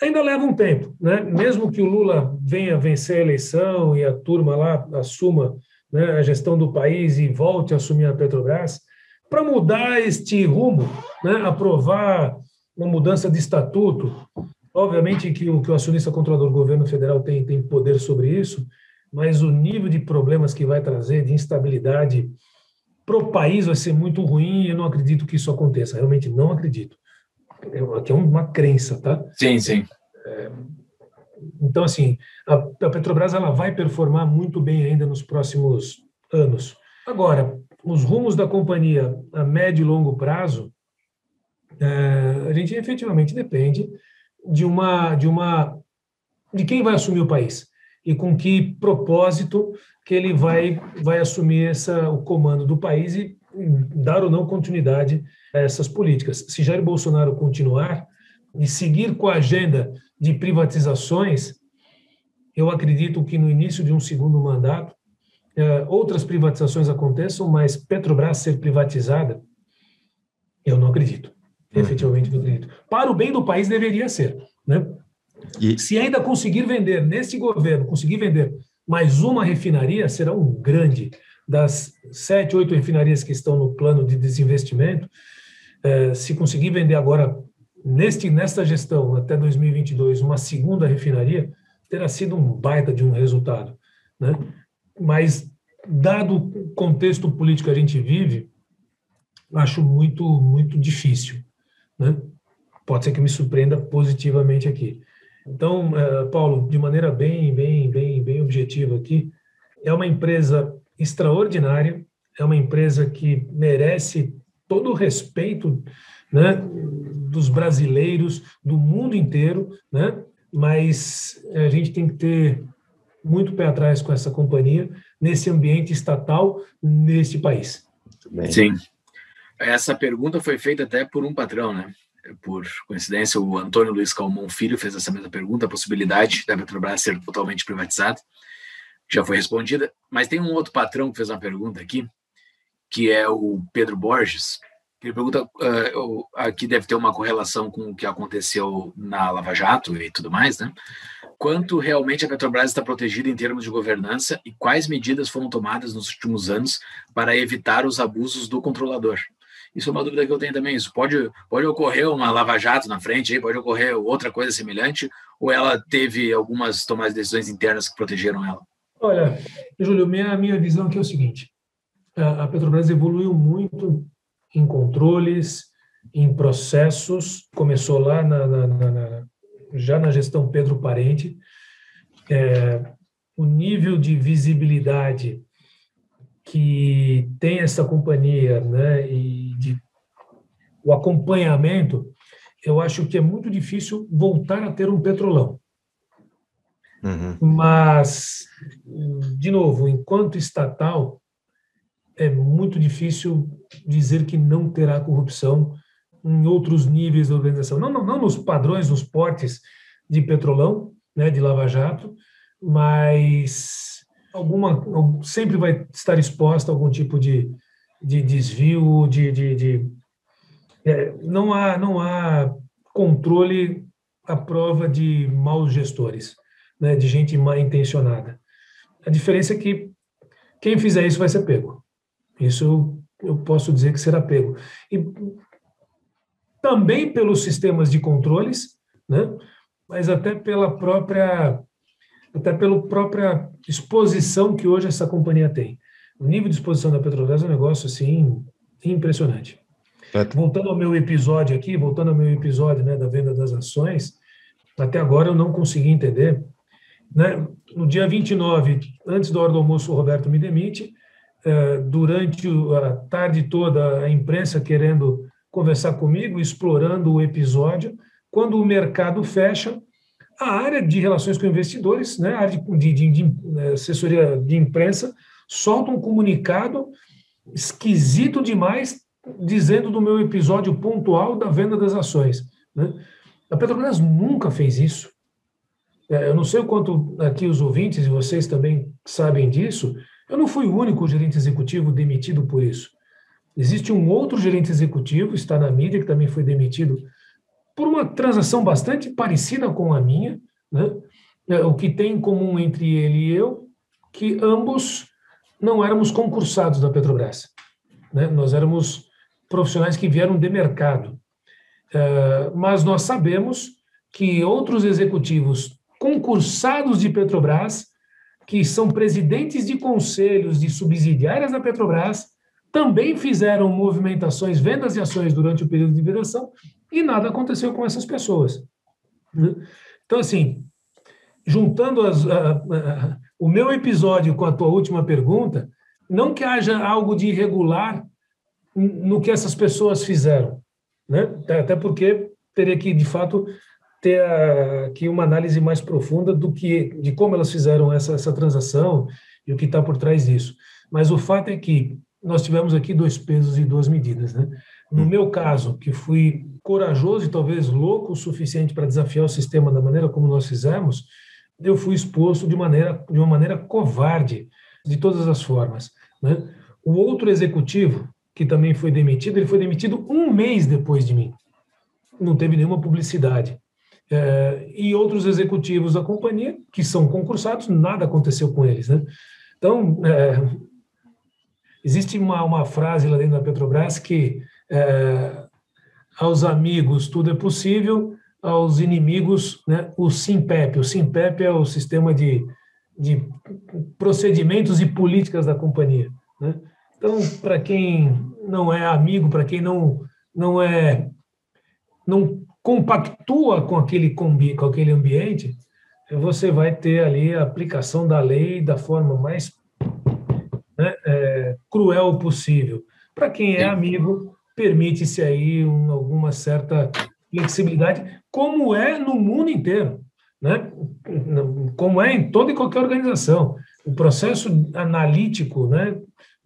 Ainda leva um tempo, né? Mesmo que o Lula venha vencer a eleição e a turma lá assuma, né, a gestão do país e volte a assumir a Petrobras, para mudar este rumo, né, aprovar uma mudança de estatuto, obviamente que o acionista controlador do governo federal tem poder sobre isso, mas o nível de problemas que vai trazer, de instabilidade para o país vai ser muito ruim e eu não acredito que isso aconteça, realmente não acredito. Aqui é uma crença, tá? Sim, sim. Então, assim, a Petrobras ela vai performar muito bem ainda nos próximos anos. Agora, os rumos da companhia a médio e longo prazo, a gente efetivamente depende de quem vai assumir o país. E com que propósito que ele vai assumir o comando do país e dar ou não continuidade a essas políticas. Se Jair Bolsonaro continuar e seguir com a agenda de privatizações, eu acredito que no início de um segundo mandato outras privatizações aconteçam, mas Petrobras ser privatizada, eu não acredito. Efetivamente não acredito. Para o bem do país deveria ser, né? E se ainda conseguir vender, nesse governo, conseguir vender mais uma refinaria, será um grande. Das 7, 8 refinarias que estão no plano de desinvestimento, se conseguir vender agora, nesta gestão, até 2022, uma segunda refinaria, terá sido um baita de um resultado, né? Mas, dado o contexto político que a gente vive, acho muito, muito difícil, né? Pode ser que me surpreenda positivamente aqui. Então, Paulo, de maneira bem objetiva aqui, é uma empresa extraordinária, é uma empresa que merece todo o respeito, né, dos brasileiros, do mundo inteiro, né, mas a gente tem que ter muito pé atrás com essa companhia, nesse ambiente estatal, neste país. Sim. Essa pergunta foi feita até por um patrão, né? Por coincidência, o Antônio Luiz Calmon Filho fez essa mesma pergunta, a possibilidade da Petrobras ser totalmente privatizada, já foi respondida. Mas tem um outro patrão que fez uma pergunta aqui, que é o Pedro Borges, Ele pergunta, aqui deve ter uma correlação com o que aconteceu na Lava Jato e tudo mais, né? Quanto realmente a Petrobras está protegida em termos de governança e quais medidas foram tomadas nos últimos anos para evitar os abusos do controlador? Isso é uma dúvida que eu tenho também. Isso pode ocorrer uma Lava Jato na frente, pode ocorrer outra coisa semelhante, ou ela teve algumas tomadas de decisões internas que protegeram ela? Olha, Júlio, minha visão aqui é o seguinte. A Petrobras evoluiu muito em controles, em processos. Começou lá já na gestão Pedro Parente, o nível de visibilidade que tem essa companhia, né, e o acompanhamento, eu acho que é muito difícil voltar a ter um petrolão. Uhum. Mas, de novo, enquanto estatal, é muito difícil dizer que não terá corrupção em outros níveis da organização. Não nos padrões, nos portes de petrolão, né, de Lava Jato, mas sempre vai estar exposta a algum tipo de desvio, não há controle à prova de maus gestores, né, de gente mal intencionada. A diferença é que quem fizer isso vai ser pego. Isso eu posso dizer que será pego. E também pelos sistemas de controles, né? Mas até pela própria exposição que hoje essa companhia tem. O nível de exposição da Petrobras é um negócio assim impressionante. Voltando ao meu episódio, né, da venda das ações, até agora eu não consegui entender, né? No dia 29, antes da hora do almoço, o Roberto me demite. Durante a tarde toda, a imprensa querendo conversar comigo, explorando o episódio. Quando o mercado fecha, a área de relações com investidores, né, a área de assessoria de imprensa, solta um comunicado esquisito demais, dizendo do meu episódio pontual da venda das ações, né? A Petrobras nunca fez isso. Eu não sei o quanto aqui os ouvintes e vocês também sabem disso. Eu não fui o único gerente executivo demitido por isso. Existe um outro gerente executivo, está na mídia, que também foi demitido por uma transação bastante parecida com a minha, né? O que tem em comum entre ele e eu, que ambos não éramos concursados da Petrobras, né? Nós éramos profissionais que vieram de mercado. Mas nós sabemos que outros executivos concursados de Petrobras, que são presidentes de conselhos de subsidiárias da Petrobras, também fizeram movimentações, vendas de ações durante o período de vedação e nada aconteceu com essas pessoas. Então, assim, juntando o meu episódio com a tua última pergunta, não que haja algo de irregular no que essas pessoas fizeram, né? Até porque teria que, de fato, ter aqui uma análise mais profunda de como elas fizeram essa transação e o que está por trás disso. Mas o fato é que nós tivemos aqui dois pesos e duas medidas, né? No meu caso, que fui corajoso e talvez louco o suficiente para desafiar o sistema da maneira como nós fizemos, eu fui exposto de uma maneira covarde, de todas as formas, né? O outro executivo, que também foi demitido, ele foi demitido um mês depois de mim. Não teve nenhuma publicidade. E outros executivos da companhia, que são concursados, nada aconteceu com eles, né? Então, existe uma frase lá dentro da Petrobras que aos amigos tudo é possível, aos inimigos, né, o SIMPEP. O SIMPEP é o sistema de procedimentos e políticas da companhia, né? Então, para quem não é amigo, para quem não compactua com aquele ambiente, você vai ter ali a aplicação da lei da forma mais, né, cruel possível. Para quem é amigo, permite-se aí alguma certa flexibilidade, como é no mundo inteiro, né? Como é em toda e qualquer organização. O processo analítico, né,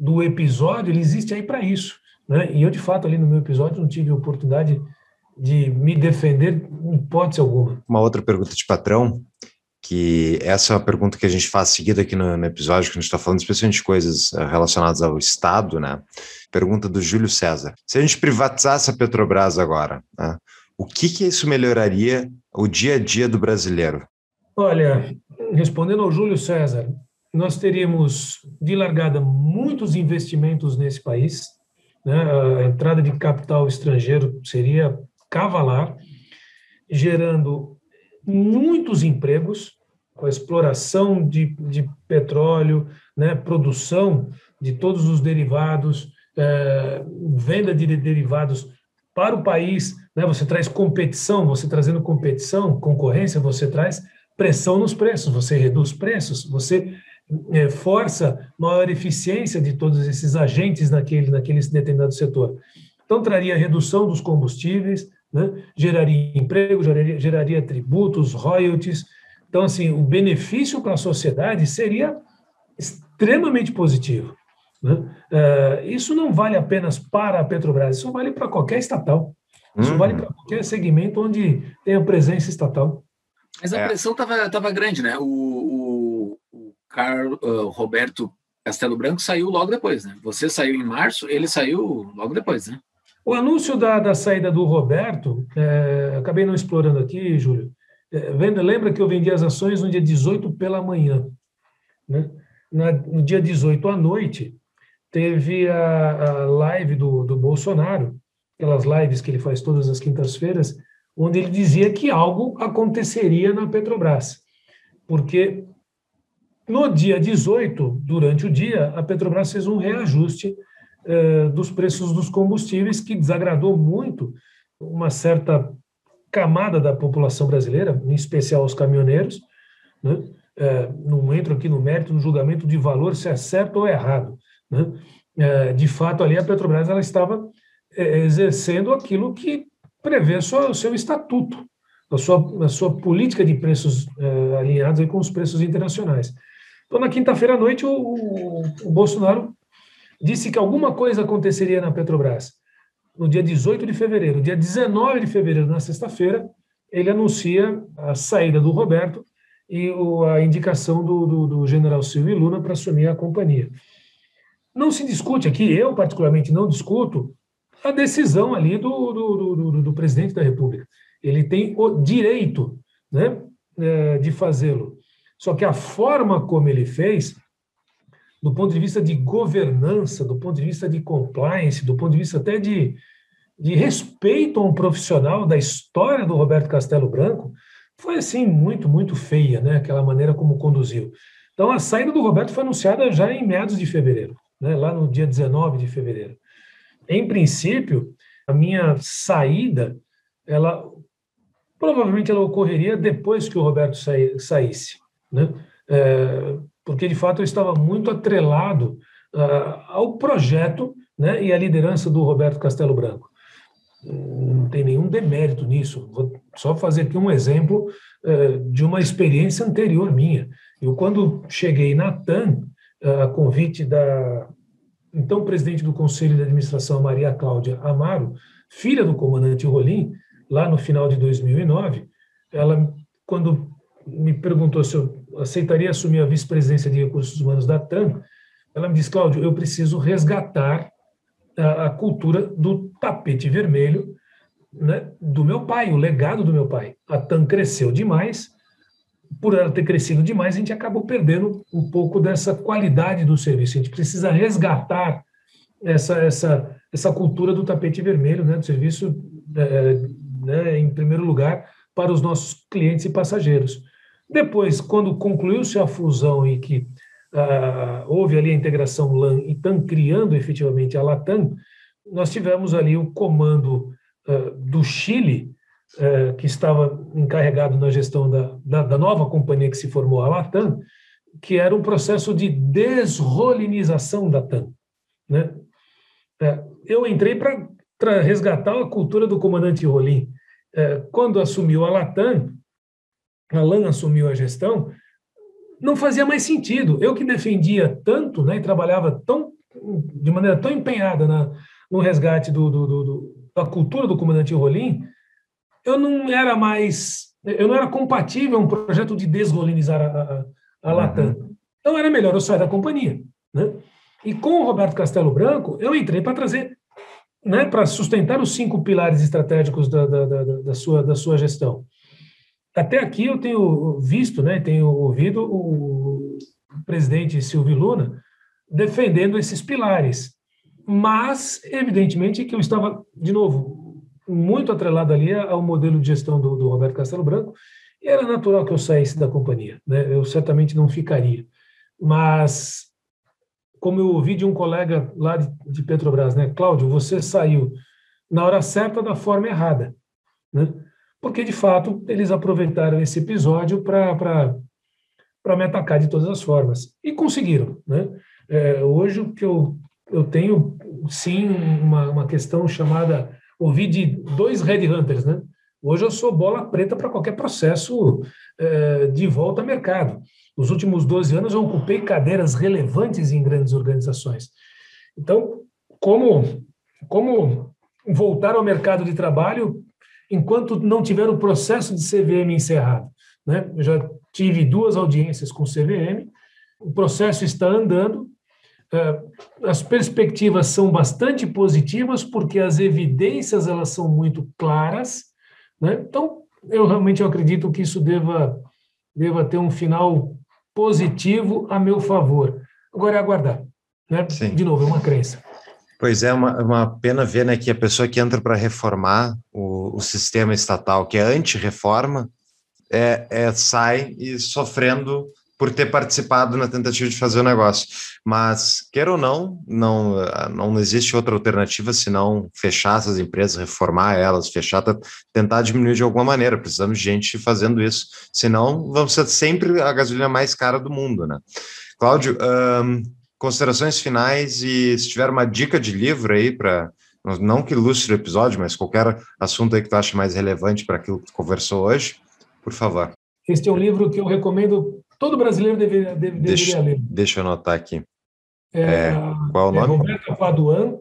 do episódio, ele existe aí para isso, né? E eu, de fato, ali no meu episódio, não tive oportunidade de me defender em hipótese alguma. Uma outra pergunta de patrão que essa é uma pergunta que a gente faz seguida aqui no episódio, que a gente está falando especialmente de coisas relacionadas ao Estado, né? Pergunta do Júlio César. Se a gente privatizasse a Petrobras agora, né, o que isso melhoraria o dia a dia do brasileiro? Olha, respondendo ao Júlio César, nós teríamos de largada muitos investimentos nesse país, né? A entrada de capital estrangeiro seria cavalar, gerando muitos empregos, com a exploração de petróleo, né, produção de todos os derivados, venda de derivados para o país, né, você traz competição, você trazendo competição, concorrência, você traz pressão nos preços, você reduz preços, você força maior eficiência de todos esses agentes naquele determinado setor. Então, traria redução dos combustíveis, né? Geraria emprego, geraria tributos, royalties. Então, assim, o benefício para a sociedade seria extremamente positivo, né? Isso não vale apenas para a Petrobras, isso vale para qualquer estatal, isso vale para qualquer segmento onde tem a presença estatal. Mas a pressão estava grande, né? O Roberto Castello Branco saiu logo depois, né? Você saiu em março, ele saiu logo depois, né? O anúncio da saída do Roberto, acabei não explorando aqui, Júlio, lembra que eu vendi as ações no dia 18 pela manhã, né? No dia 18 à noite, teve a live do Bolsonaro, aquelas lives que ele faz todas as quintas-feiras, onde ele dizia que algo aconteceria na Petrobras, porque no dia 18, durante o dia, a Petrobras fez um reajuste dos preços dos combustíveis, que desagradou muito uma certa camada da população brasileira, em especial os caminhoneiros, né? Não entro aqui no mérito, no julgamento de valor, se é certo ou errado, né? De fato, ali a Petrobras ela estava exercendo aquilo que prevê o seu estatuto, a sua política de preços alinhados aí com os preços internacionais. Então, na quinta-feira à noite, o Bolsonaro disse que alguma coisa aconteceria na Petrobras. No dia 18 de fevereiro, dia 19 de fevereiro, na sexta-feira, ele anuncia a saída do Roberto e a indicação do general Silva e Luna para assumir a companhia. Não se discute aqui, eu particularmente não discuto, a decisão ali do presidente da República. Ele tem o direito, né, de fazê-lo. Só que a forma como ele fez, do ponto de vista de governança, do ponto de vista de compliance, do ponto de vista até de respeito a um profissional da história do Roberto Castello Branco, foi assim muito, muito feia, né? Aquela maneira como conduziu. Então, a saída do Roberto foi anunciada já em meados de fevereiro, né? Lá no dia 19 de fevereiro. Em princípio, a minha saída, ela provavelmente ela ocorreria depois que o Roberto saísse, né? Porque, de fato, eu estava muito atrelado ao projeto, né, e à liderança do Roberto Castello Branco. Não tem nenhum demérito nisso. Vou só fazer aqui um exemplo de uma experiência anterior minha. Eu, quando cheguei na TAM, a convite da então presidente do Conselho de Administração, Maria Cláudia Amaro, filha do comandante Rolim, lá no final de 2009, ela, quando me perguntou se eu aceitaria assumir a vice-presidência de recursos humanos da TAM, ela me disse: Cláudio, eu preciso resgatar a cultura do tapete vermelho, né, do meu pai, o legado do meu pai. A TAM cresceu demais, por ela ter crescido demais, a gente acabou perdendo um pouco dessa qualidade do serviço. A gente precisa resgatar essa cultura do tapete vermelho, né, do serviço, né, em primeiro lugar, para os nossos clientes e passageiros. Depois, quando concluiu-se a fusão e que houve ali a integração LAN e TAM, criando efetivamente a LATAM, nós tivemos ali o comando do Chile, que estava encarregado na gestão da nova companhia que se formou, a LATAM, que era um processo de desrolinização da TAM, né? Eu entrei para resgatar a cultura do comandante Rolim. Quando assumiu a LATAM, a LAN assumiu a gestão, não fazia mais sentido. Eu que defendia tanto, né, e trabalhava de maneira tão empenhada no resgate da cultura do comandante Rolim, eu não era mais eu não era compatível a um projeto de desgolinizar a LATAM. Então era melhor eu sair da companhia, né? E com o Roberto Castello Branco, eu entrei para trazer, né, para sustentar os 5 pilares estratégicos da sua gestão. Até aqui eu tenho visto, né, tenho ouvido o presidente Silva e Luna defendendo esses pilares, mas, evidentemente, que eu estava, de novo, muito atrelado ali ao modelo de gestão do Roberto Castello Branco, e era natural que eu saísse da companhia, né? Eu certamente não ficaria. Mas, como eu ouvi de um colega lá de Petrobras, né, Cláudio, você saiu na hora certa da forma errada, né? Porque, de fato, eles aproveitaram esse episódio para me atacar de todas as formas. E conseguiram, né? Hoje, o que eu tenho, sim, uma questão chamada... Ouvi de 2 Red Hunters, né? Hoje eu sou bola preta para qualquer processo de volta ao mercado. Nos últimos 12 anos, eu ocupei cadeiras relevantes em grandes organizações. Então, como voltar ao mercado de trabalho... enquanto não tiver o processo de CVM encerrado, né? Eu já tive 2 audiências com o CVM, o processo está andando, as perspectivas são bastante positivas, porque as evidências elas são muito claras, né? Então, eu realmente acredito que isso deva ter um final positivo a meu favor. Agora é aguardar, né? Sim. De novo, é uma crença. Pois é, uma pena ver, né, que a pessoa que entra para reformar o sistema estatal, que é anti-reforma, sai e sofrendo por ter participado na tentativa de fazer o negócio. Mas, quer ou não existe outra alternativa senão fechar essas empresas, reformar elas, fechar, tentar diminuir de alguma maneira. Precisamos de gente fazendo isso, senão vamos ser sempre a gasolina mais cara do mundo, né? Cláudio, considerações finais e se tiver uma dica de livro aí para, não que ilustre o episódio, mas qualquer assunto aí que tu acha mais relevante para aquilo que tu conversou hoje, por favor. Este é um livro que eu recomendo, todo brasileiro deveria ler. Deixa eu anotar aqui. Qual o nome? Roberto Paduan,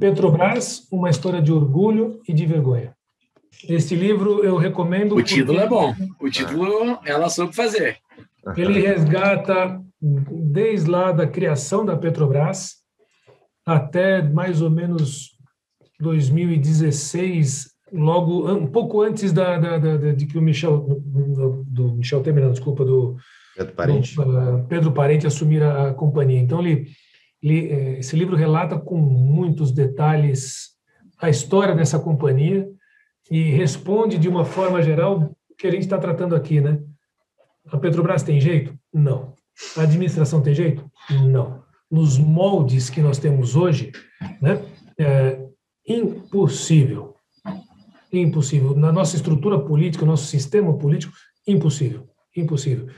Petrobras, Uma História de Orgulho e de Vergonha. Este livro eu recomendo... O título é bom. O título ela soube fazer. Ele resgata... desde lá da criação da Petrobras até mais ou menos 2016, logo um pouco antes de que o Pedro Parente assumir a companhia. Então, esse livro relata com muitos detalhes a história dessa companhia e responde de uma forma geral o que a gente está tratando aqui, né? A Petrobras tem jeito? Não. A administração tem jeito? Não. Nos moldes que nós temos hoje, né, é impossível. Impossível. Na nossa estrutura política, nosso sistema político, impossível. Impossível.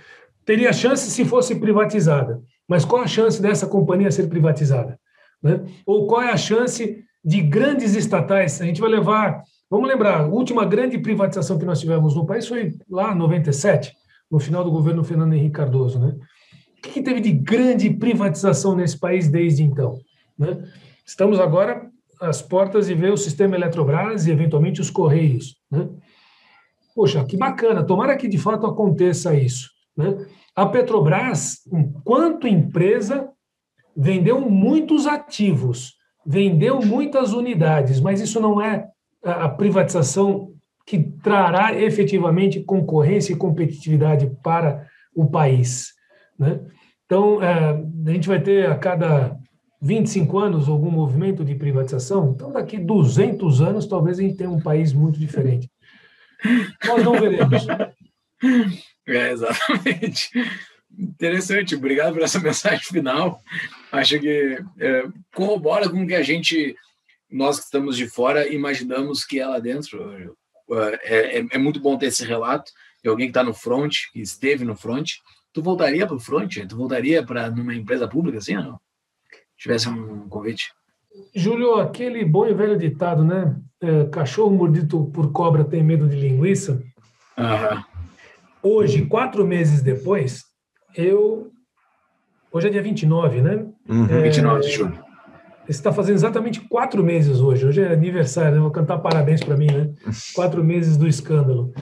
Teria chance se fosse privatizada, mas qual a chance dessa companhia ser privatizada, né? Ou qual é a chance de grandes estatais? A gente vai levar... Vamos lembrar, a última grande privatização que nós tivemos no país foi lá em 97, no final do governo Fernando Henrique Cardoso, né? O que teve de grande privatização nesse país desde então, né? Estamos agora às portas de ver o sistema Eletrobras e, eventualmente, os Correios, né? Poxa, que bacana, tomara que, de fato, aconteça isso, né? A Petrobras, enquanto empresa, vendeu muitos ativos, vendeu muitas unidades, mas isso não é a privatização que trará, efetivamente, concorrência e competitividade para o país, né? Então, a gente vai ter a cada 25 anos algum movimento de privatização, então daqui 200 anos talvez a gente tenha um país muito diferente. Nós não veremos. Exatamente. Interessante, obrigado por essa mensagem final. Acho que corrobora com o que nós que estamos de fora, imaginamos que é lá dentro. É muito bom ter esse relato de alguém que está no front, que esteve no front. Tu voltaria para o front? Tu voltaria para numa empresa pública assim ou não? Se tivesse um convite? Júlio, aquele bom e velho ditado, né? Cachorro mordido por cobra tem medo de linguiça. Hoje, 4 meses depois, hoje é dia 29, né? 29 de julho. Está fazendo exatamente 4 meses hoje. Hoje é aniversário, né? Vou cantar parabéns para mim, né? 4 meses do escândalo.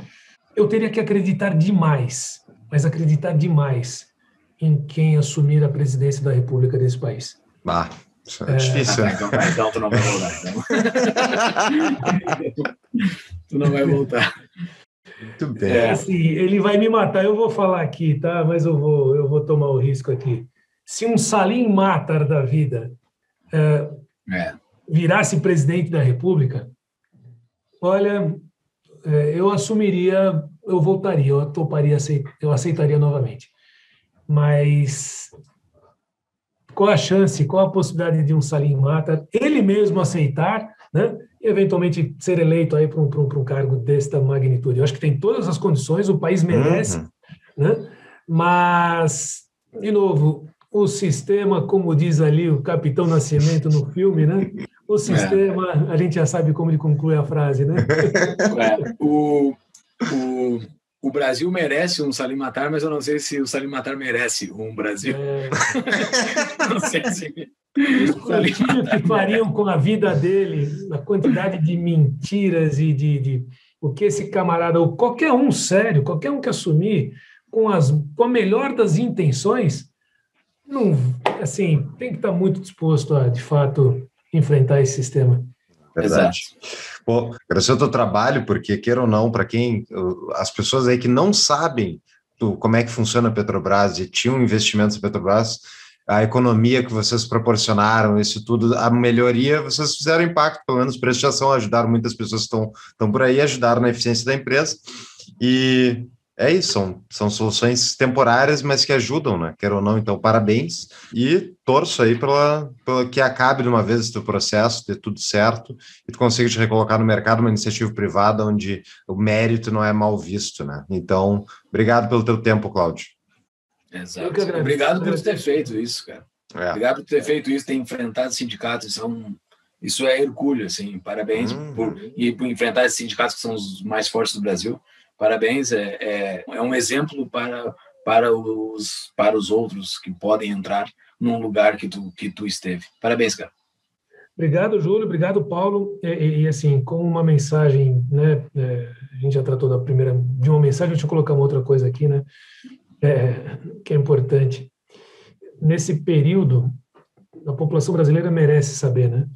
Eu teria que acreditar demais, mas acreditar demais em quem assumir a presidência da República desse país. Bah, isso é difícil. Ah, então tu não vai voltar. Então. Tu não vai voltar. Muito bem. É, assim, ele vai me matar, eu vou falar aqui, tá? Mas eu vou tomar o risco aqui. Se um Salim Mattar da vida virasse presidente da República, olha, eu assumiria, eu voltaria, eu toparia, eu aceitaria novamente. Mas qual a chance, qual a possibilidade de um Salim Mattar, ele mesmo aceitar, né? E eventualmente ser eleito aí para um cargo desta magnitude. Eu acho que tem todas as condições, o país merece, né? Mas, de novo, o sistema, como diz ali o Capitão Nascimento no filme, né? O sistema, a gente já sabe como ele conclui a frase, né? O Brasil merece um Salim Mattar, mas eu não sei se o Salim Mattar merece um Brasil. Não sei se... O que fariam com a vida dele, a quantidade de mentiras e de o que esse camarada, ou qualquer um sério, qualquer um que assumir com a melhor das intenções, não, assim, tem que estar muito disposto a, de fato, enfrentar esse sistema. Verdade. Exato. Bom, agradecer o teu trabalho, porque, queira ou não, para quem, as pessoas aí que não sabem como é que funciona a Petrobras e tinham investimentos na Petrobras, a economia que vocês proporcionaram, isso tudo, a melhoria, vocês fizeram impacto, pelo menos preço de ação, ajudaram muitas pessoas que estão por aí, ajudaram na eficiência da empresa, e é isso, são soluções temporárias, mas que ajudam, né? Quer ou não, então, parabéns, e torço aí pela que acabe de uma vez esse teu processo, ter tudo certo, e tu consiga te recolocar no mercado, uma iniciativa privada, onde o mérito não é mal visto, né? Então, obrigado pelo teu tempo, Cláudio. Exato. Obrigado por ter feito isso, cara. Obrigado por ter feito isso, ter enfrentado sindicatos. Isso é hercúleo, assim. Parabéns por enfrentar esses sindicatos que são os mais fortes do Brasil. Parabéns. É um exemplo para os outros que podem entrar num lugar que tu esteve. Parabéns, cara. Obrigado, Júlio. Obrigado, Paulo. E assim, com uma mensagem, né? A gente já tratou da primeira de uma mensagem. Deixa eu colocar uma outra coisa aqui, né? Que é importante. Nesse período, a população brasileira merece saber, né?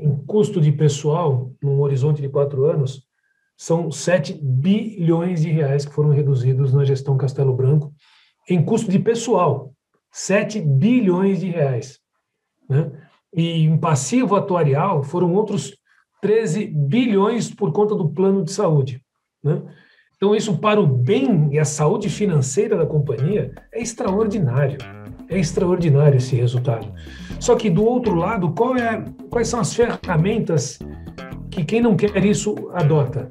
Em custo de pessoal, num horizonte de 4 anos, são 7 bilhões de reais que foram reduzidos na gestão Castello Branco, em custo de pessoal, 7 bilhões de reais. Né? E em passivo atuarial, foram outros 13 bilhões por conta do plano de saúde, né? Então, isso para o bem e a saúde financeira da companhia é extraordinário. É extraordinário esse resultado. Só que, do outro lado, quais são as ferramentas que quem não quer isso adota?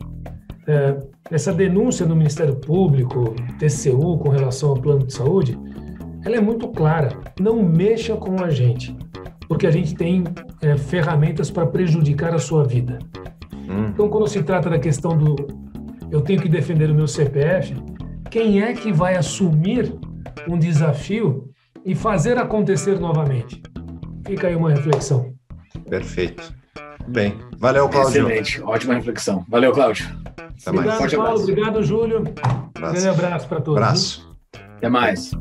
Essa denúncia do Ministério Público, TCU, com relação ao plano de saúde, ela é muito clara. Não mexa com a gente, porque a gente tem ferramentas para prejudicar a sua vida. Então, quando se trata da questão do... eu tenho que defender o meu CPF, quem é que vai assumir um desafio e fazer acontecer novamente? Fica aí uma reflexão. Perfeito. Bem, valeu, Cláudio. Excelente, ótima reflexão. Valeu, Cláudio. Até mais. Obrigado, Paulo. Obrigado, Júlio. Um grande abraço para todos. Abraço. Hein? Até mais.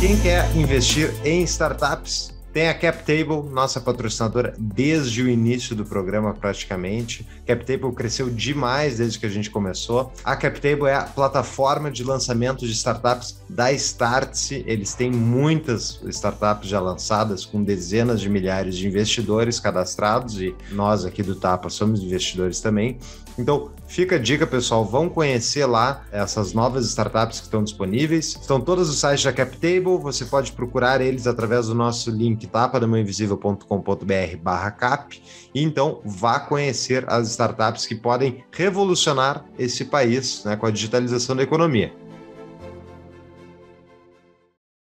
Quem quer investir em startups, tem a CapTable, nossa patrocinadora desde o início do programa praticamente. CapTable cresceu demais desde que a gente começou. A CapTable é a plataforma de lançamento de startups da Startse. Eles têm muitas startups já lançadas, com dezenas de milhares de investidores cadastrados, e nós aqui do Tapa somos investidores também. Então, fica a dica, pessoal, vão conhecer lá essas novas startups que estão disponíveis. Estão todos os sites da CapTable, você pode procurar eles através do nosso link tapadamãoinvisível.com.br/cap, e então vá conhecer as startups que podem revolucionar esse país, né, com a digitalização da economia.